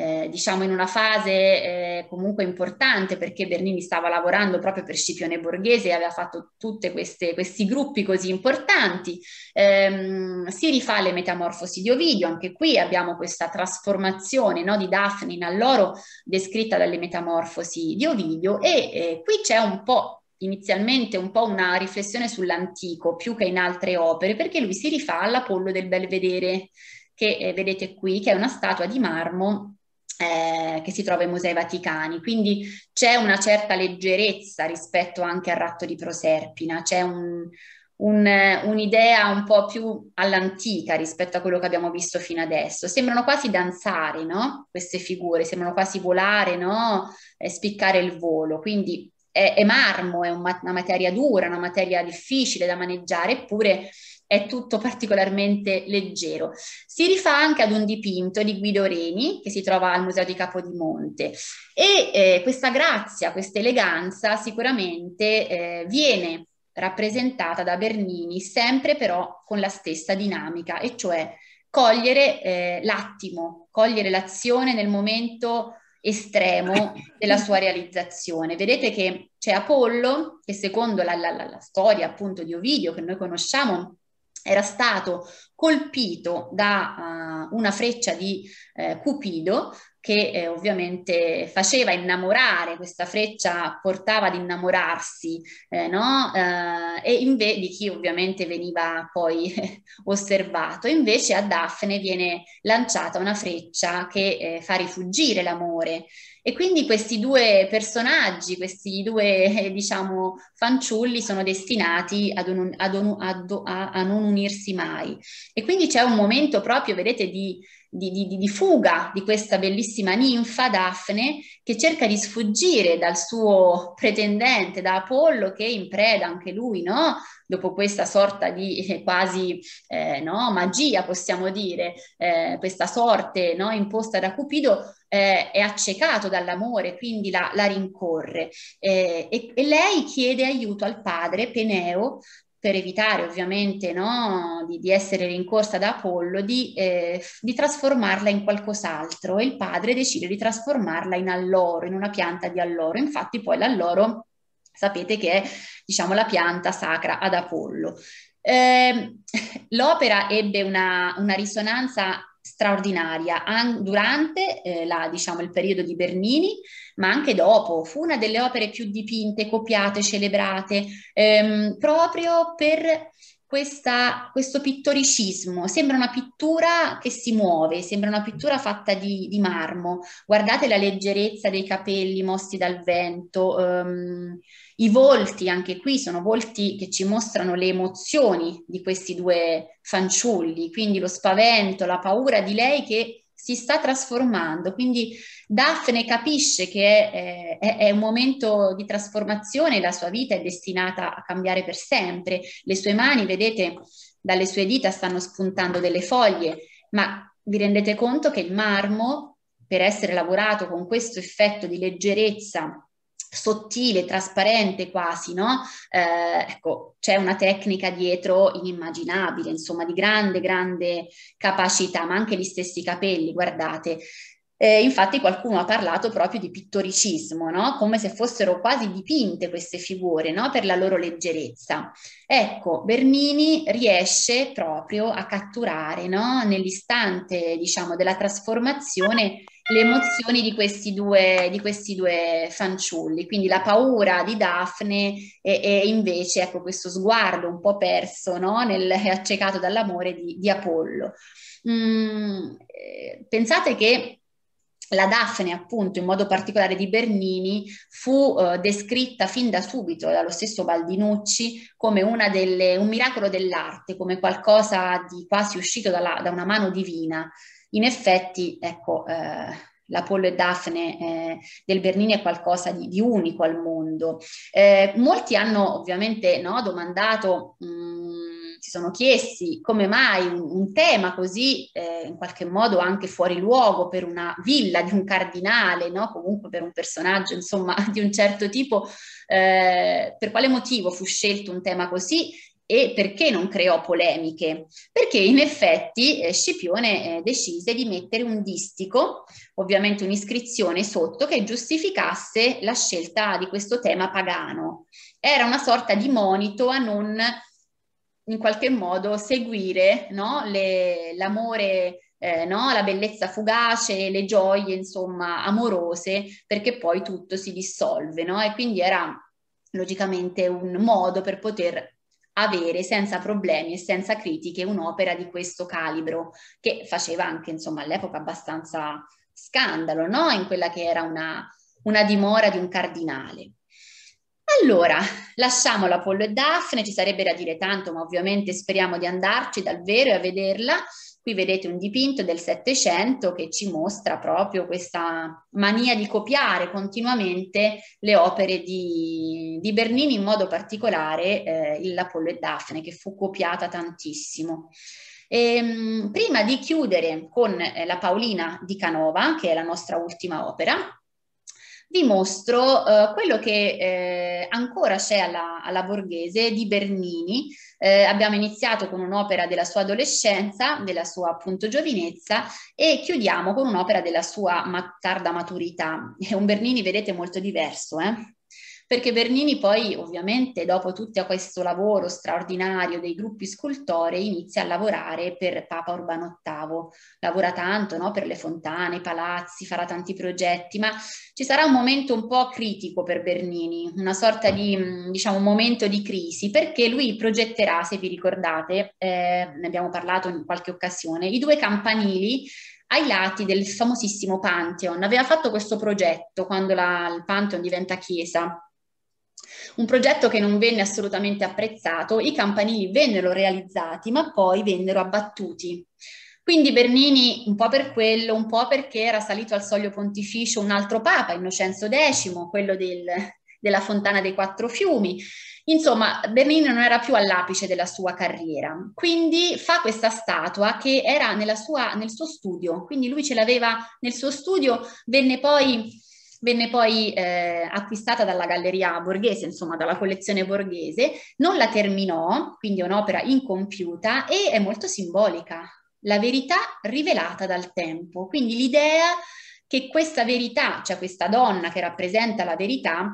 in una fase comunque importante, perché Bernini stava lavorando proprio per Scipione Borghese e aveva fatto tutti questi gruppi così importanti. Si rifà le Metamorfosi di Ovidio, anche qui abbiamo questa trasformazione, no, di Daphne in alloro descritta dalle Metamorfosi di Ovidio, e qui c'è inizialmente un po' una riflessione sull'antico più che in altre opere, perché lui si rifà all'Apollo del Belvedere, che vedete qui, che è una statua di marmo che si trova ai Musei Vaticani. Quindi c'è una certa leggerezza rispetto anche al Ratto di Proserpina, c'è un'idea un po' più all'antica rispetto a quello che abbiamo visto fino adesso. Sembrano quasi danzare, no? Queste figure, sembrano quasi volare, no? Spiccare il volo, quindi è marmo, è una materia dura, una materia difficile da maneggiare, eppure è tutto particolarmente leggero. Si rifà anche ad un dipinto di Guido Reni che si trova al Museo di Capodimonte, e questa grazia, questa eleganza sicuramente viene rappresentata da Bernini, sempre però con la stessa dinamica, e cioè cogliere l'attimo, cogliere l'azione nel momento estremo della sua realizzazione. Vedete che c'è Apollo, che secondo la storia appunto di Ovidio che noi conosciamo, era stato colpito da una freccia di Cupido, che ovviamente faceva innamorare, questa freccia portava ad innamorarsi e invece di chi ovviamente veniva poi osservato. Invece a Daphne viene lanciata una freccia che fa rifugire l'amore, e quindi questi due personaggi, questi due fanciulli sono destinati a non unirsi mai, e quindi c'è un momento proprio, vedete, di fuga di questa bellissima ninfa Daphne, che cerca di sfuggire dal suo pretendente, da Apollo, che in preda anche lui, no? Dopo questa sorta di quasi magia, possiamo dire, questa sorte, no? Imposta da Cupido, è accecato dall'amore, quindi la rincorre, e lei chiede aiuto al padre Peneo, per evitare ovviamente, no, di essere rincorsa da Apollo, di trasformarla in qualcos'altro, e il padre decide di trasformarla in alloro, in una pianta di alloro. Infatti poi l'alloro sapete che è la pianta sacra ad Apollo. L'opera ebbe una risonanza straordinaria durante il periodo di Bernini, ma anche dopo. Fu una delle opere più dipinte, copiate, celebrate, proprio per questo pittoricismo. Sembra una pittura che si muove, sembra una pittura fatta di marmo. Guardate la leggerezza dei capelli mossi dal vento, i volti, anche qui sono volti che ci mostrano le emozioni di questi due fanciulli, quindi lo spavento, la paura di lei che si sta trasformando. Quindi Daphne capisce che è un momento di trasformazione, la sua vita è destinata a cambiare per sempre. Le sue mani, vedete, dalle sue dita stanno spuntando delle foglie, ma vi rendete conto che il marmo, per essere lavorato con questo effetto di leggerezza sottile, trasparente quasi, no? Ecco, c'è una tecnica dietro inimmaginabile, insomma, di grande, grande capacità, ma anche gli stessi capelli, guardate. Infatti qualcuno ha parlato proprio di pittoricismo, no? Come se fossero quasi dipinte queste figure, no? Per la loro leggerezza. Ecco, Bernini riesce proprio a catturare, no? Nell'istante, diciamo, della trasformazione, le emozioni di questi due fanciulli, quindi la paura di Daphne e invece, ecco, questo sguardo un po' perso, no? Accecato dall'amore di Apollo. Pensate che la Daphne, appunto, in modo particolare di Bernini, fu descritta fin da subito dallo stesso Baldinucci come un miracolo dell'arte, come qualcosa di quasi uscito da una mano divina. In effetti, ecco, l'Apollo e Daphne del Bernini è qualcosa di unico al mondo. Molti hanno ovviamente, no, domandato, si sono chiesti come mai un tema così in qualche modo anche fuori luogo per una villa di un cardinale, no? Comunque per un personaggio, insomma, di un certo tipo, per quale motivo fu scelto un tema così e perché non creò polemiche? Perché in effetti Scipione decise di mettere un distico, ovviamente un'iscrizione sotto, che giustificasse la scelta di questo tema pagano. Era una sorta di monito a non, in qualche modo, seguire, no? L'amore, no? La bellezza fugace, le gioie, insomma, amorose, perché poi tutto si dissolve, no? E quindi era logicamente un modo per poter avere senza problemi e senza critiche un'opera di questo calibro, che faceva anche, insomma, all'epoca abbastanza scandalo, no? In quella che era una dimora di un cardinale. Allora, lasciamo l'Apollo e Daphne, ci sarebbe da dire tanto, ma ovviamente speriamo di andarci davvero e a vederla. Qui vedete un dipinto del Settecento che ci mostra proprio questa mania di copiare continuamente le opere di Bernini, in modo particolare l'Apollo e Daphne, che fu copiata tantissimo. Prima di chiudere con la Paolina di Canova, che è la nostra ultima opera, vi mostro quello che ancora c'è alla Borghese di Bernini. Abbiamo iniziato con un'opera della sua adolescenza, della sua, appunto, giovinezza, e chiudiamo con un'opera della sua tarda maturità. È un Bernini, vedete, molto diverso, perché Bernini poi, ovviamente, dopo tutto questo lavoro straordinario dei gruppi scultorei, inizia a lavorare per Papa Urbano VIII. Lavora tanto, no? Per le fontane, i palazzi, farà tanti progetti, ma ci sarà un momento un po' critico per Bernini, una sorta di, diciamo, momento di crisi, perché lui progetterà, se vi ricordate, ne abbiamo parlato in qualche occasione, i due campanili ai lati del famosissimo Pantheon. Aveva fatto questo progetto quando il Pantheon diventa chiesa. Un progetto che non venne assolutamente apprezzato, i campanili vennero realizzati ma poi vennero abbattuti. Quindi Bernini, un po' per quello, un po' perché era salito al soglio pontificio un altro papa, Innocenzo X, quello della Fontana dei Quattro Fiumi. Insomma, Bernini non era più all'apice della sua carriera, quindi fa questa statua che era nel suo studio, quindi lui ce l'aveva nel suo studio, venne poi acquistata dalla Galleria Borghese, insomma dalla collezione borghese, non la terminò, quindi è un'opera incompiuta e è molto simbolica, la verità rivelata dal tempo, quindi l'idea che questa verità, cioè questa donna che rappresenta la verità,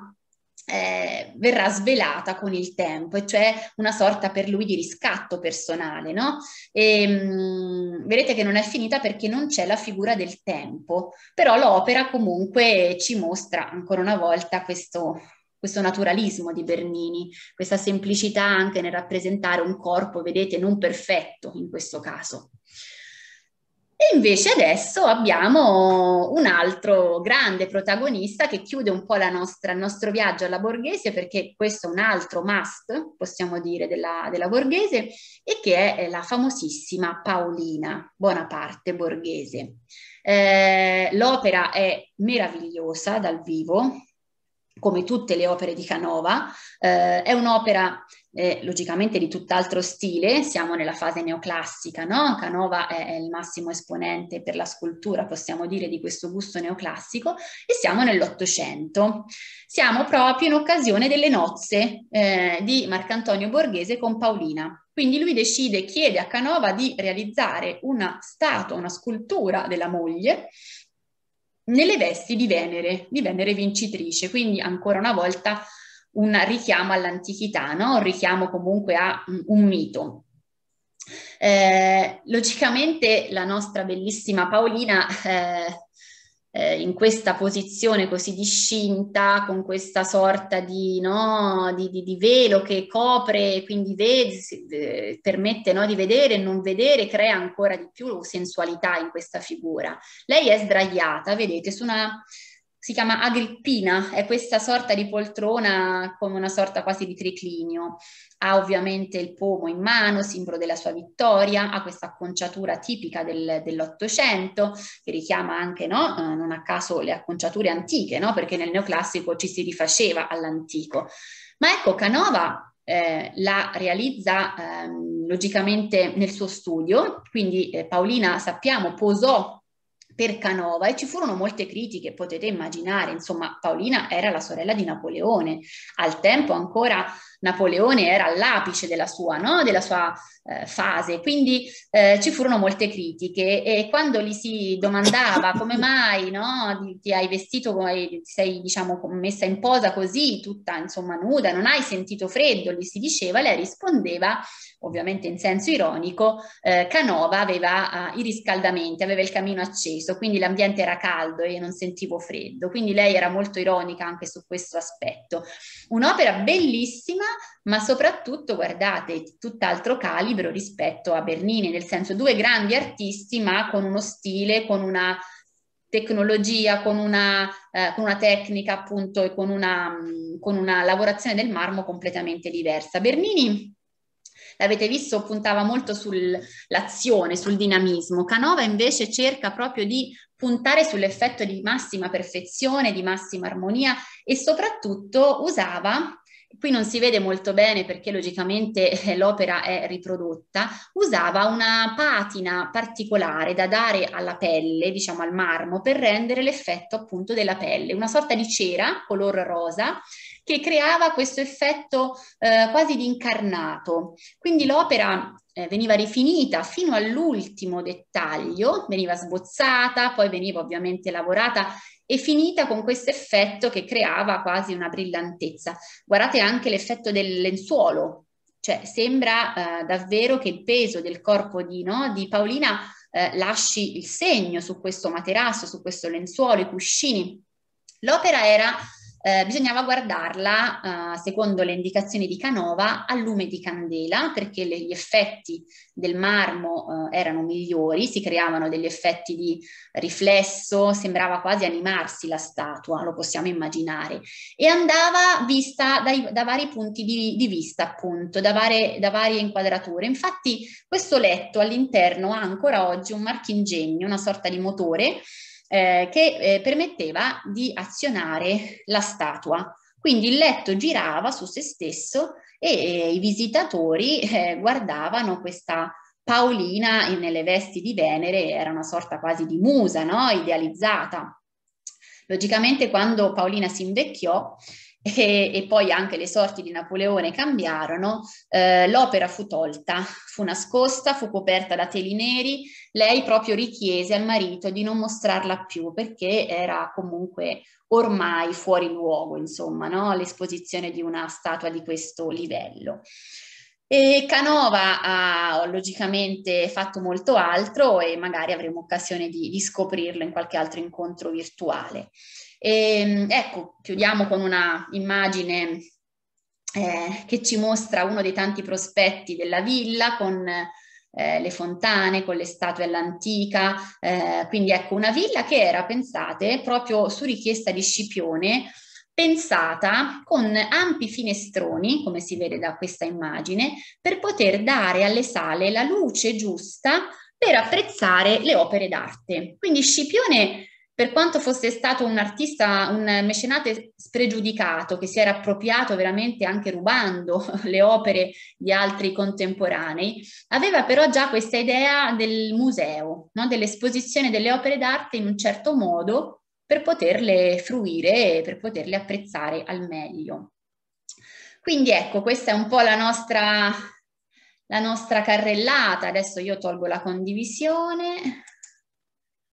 verrà svelata con il tempo, e cioè una sorta per lui di riscatto personale, no? Vedete che non è finita perché non c'è la figura del tempo, però l'opera comunque ci mostra ancora una volta questo naturalismo di Bernini, questa semplicità anche nel rappresentare un corpo, vedete, non perfetto in questo caso. E invece adesso abbiamo un altro grande protagonista che chiude un po' il nostro viaggio alla Borghese, perché questo è un altro must, possiamo dire, della Borghese, e che è la famosissima Paolina Bonaparte Borghese. L'opera è meravigliosa dal vivo, come tutte le opere di Canova, è un'opera logicamente di tutt'altro stile, siamo nella fase neoclassica, no? Canova è il massimo esponente per la scultura, possiamo dire, di questo gusto neoclassico, e siamo nell'Ottocento. Siamo proprio in occasione delle nozze di Marcantonio Borghese con Paolina. Quindi lui decide, chiede a Canova di realizzare una statua, una scultura della moglie nelle vesti di Venere vincitrice, quindi ancora una volta un richiamo all'antichità, no? Un richiamo comunque a un mito. Logicamente la nostra bellissima Paolina in questa posizione così discinta, con questa sorta di, no, di velo che copre, quindi permette, no, di vedere e non vedere, crea ancora di più sensualità in questa figura. Lei è sdraiata, vedete, su una, si chiama Agrippina, è questa sorta di poltrona come una sorta quasi di triclinio. Ha ovviamente il pomo in mano, simbolo della sua vittoria, ha questa acconciatura tipica dell'Ottocento, che richiama anche, no, non a caso, le acconciature antiche, no? Perché nel neoclassico ci si rifaceva all'antico. Ma ecco, Canova la realizza logicamente nel suo studio, quindi Paolina, sappiamo, posò per Canova e ci furono molte critiche, potete immaginare, insomma Paolina era la sorella di Napoleone, al tempo ancora Napoleone era all'apice della sua, no? Della sua fase, quindi ci furono molte critiche e quando gli si domandava come mai, no? Ti hai vestito, ti sei, diciamo, messa in posa così, tutta insomma nuda, non hai sentito freddo, gli si diceva, lei rispondeva, ovviamente in senso ironico, Canova aveva i riscaldamenti, aveva il camino acceso, quindi l'ambiente era caldo e io non sentivo freddo, quindi lei era molto ironica anche su questo aspetto. Un'opera bellissima, ma soprattutto, guardate, tutt'altro calibro rispetto a Bernini, nel senso due grandi artisti, ma con uno stile, con una tecnologia, con una tecnica appunto e con una lavorazione del marmo completamente diversa. Bernini, l'avete visto, puntava molto sull'azione, sul dinamismo. Canova invece cerca proprio di puntare sull'effetto di massima perfezione, di massima armonia e soprattutto usava, qui non si vede molto bene perché logicamente l'opera è riprodotta, usava una patina particolare da dare alla pelle, diciamo al marmo, per rendere l'effetto appunto della pelle, una sorta di cera color rosa che creava questo effetto quasi di incarnato. Quindi l'opera veniva rifinita fino all'ultimo dettaglio, veniva sbozzata, poi veniva ovviamente lavorata e finita con questo effetto che creava quasi una brillantezza. Guardate anche l'effetto del lenzuolo, cioè sembra davvero che il peso del corpo di Paolina lasci il segno su questo materasso, su questo lenzuolo, i cuscini. L'opera era... bisognava guardarla, secondo le indicazioni di Canova, a lume di candela, perché gli effetti del marmo erano migliori, si creavano degli effetti di riflesso, sembrava quasi animarsi la statua, lo possiamo immaginare, e andava vista da vari punti di vista, appunto, da varie inquadrature. Infatti questo letto all'interno ha ancora oggi un marchingegno, una sorta di motore, che permetteva di azionare la statua. Quindi il letto girava su se stesso e i visitatori guardavano questa Paolina nelle vesti di Venere, era una sorta quasi di musa, no? Idealizzata. Logicamente quando Paolina si invecchiò e poi anche le sorti di Napoleone cambiarono, l'opera fu tolta, fu nascosta, fu coperta da teli neri. Lei proprio richiese al marito di non mostrarla più perché era comunque ormai fuori luogo, insomma, no? L'esposizione di una statua di questo livello. E Canova ha logicamente fatto molto altro e magari avremo occasione di scoprirlo in qualche altro incontro virtuale. E, ecco, chiudiamo con una immagine che ci mostra uno dei tanti prospetti della villa con le fontane, con le statue all'antica, quindi ecco una villa che era, pensate, proprio su richiesta di Scipione, pensata con ampi finestroni, come si vede da questa immagine, per poter dare alle sale la luce giusta per apprezzare le opere d'arte. Quindi Scipione Per quanto fosse stato un artista, un mecenate spregiudicato che si era appropriato veramente anche rubando le opere di altri contemporanei, aveva però già questa idea del museo, no? Dell'esposizione delle opere d'arte in un certo modo per poterle fruire e per poterle apprezzare al meglio. Quindi ecco, questa è un po' la nostra carrellata. Adesso io tolgo la condivisione.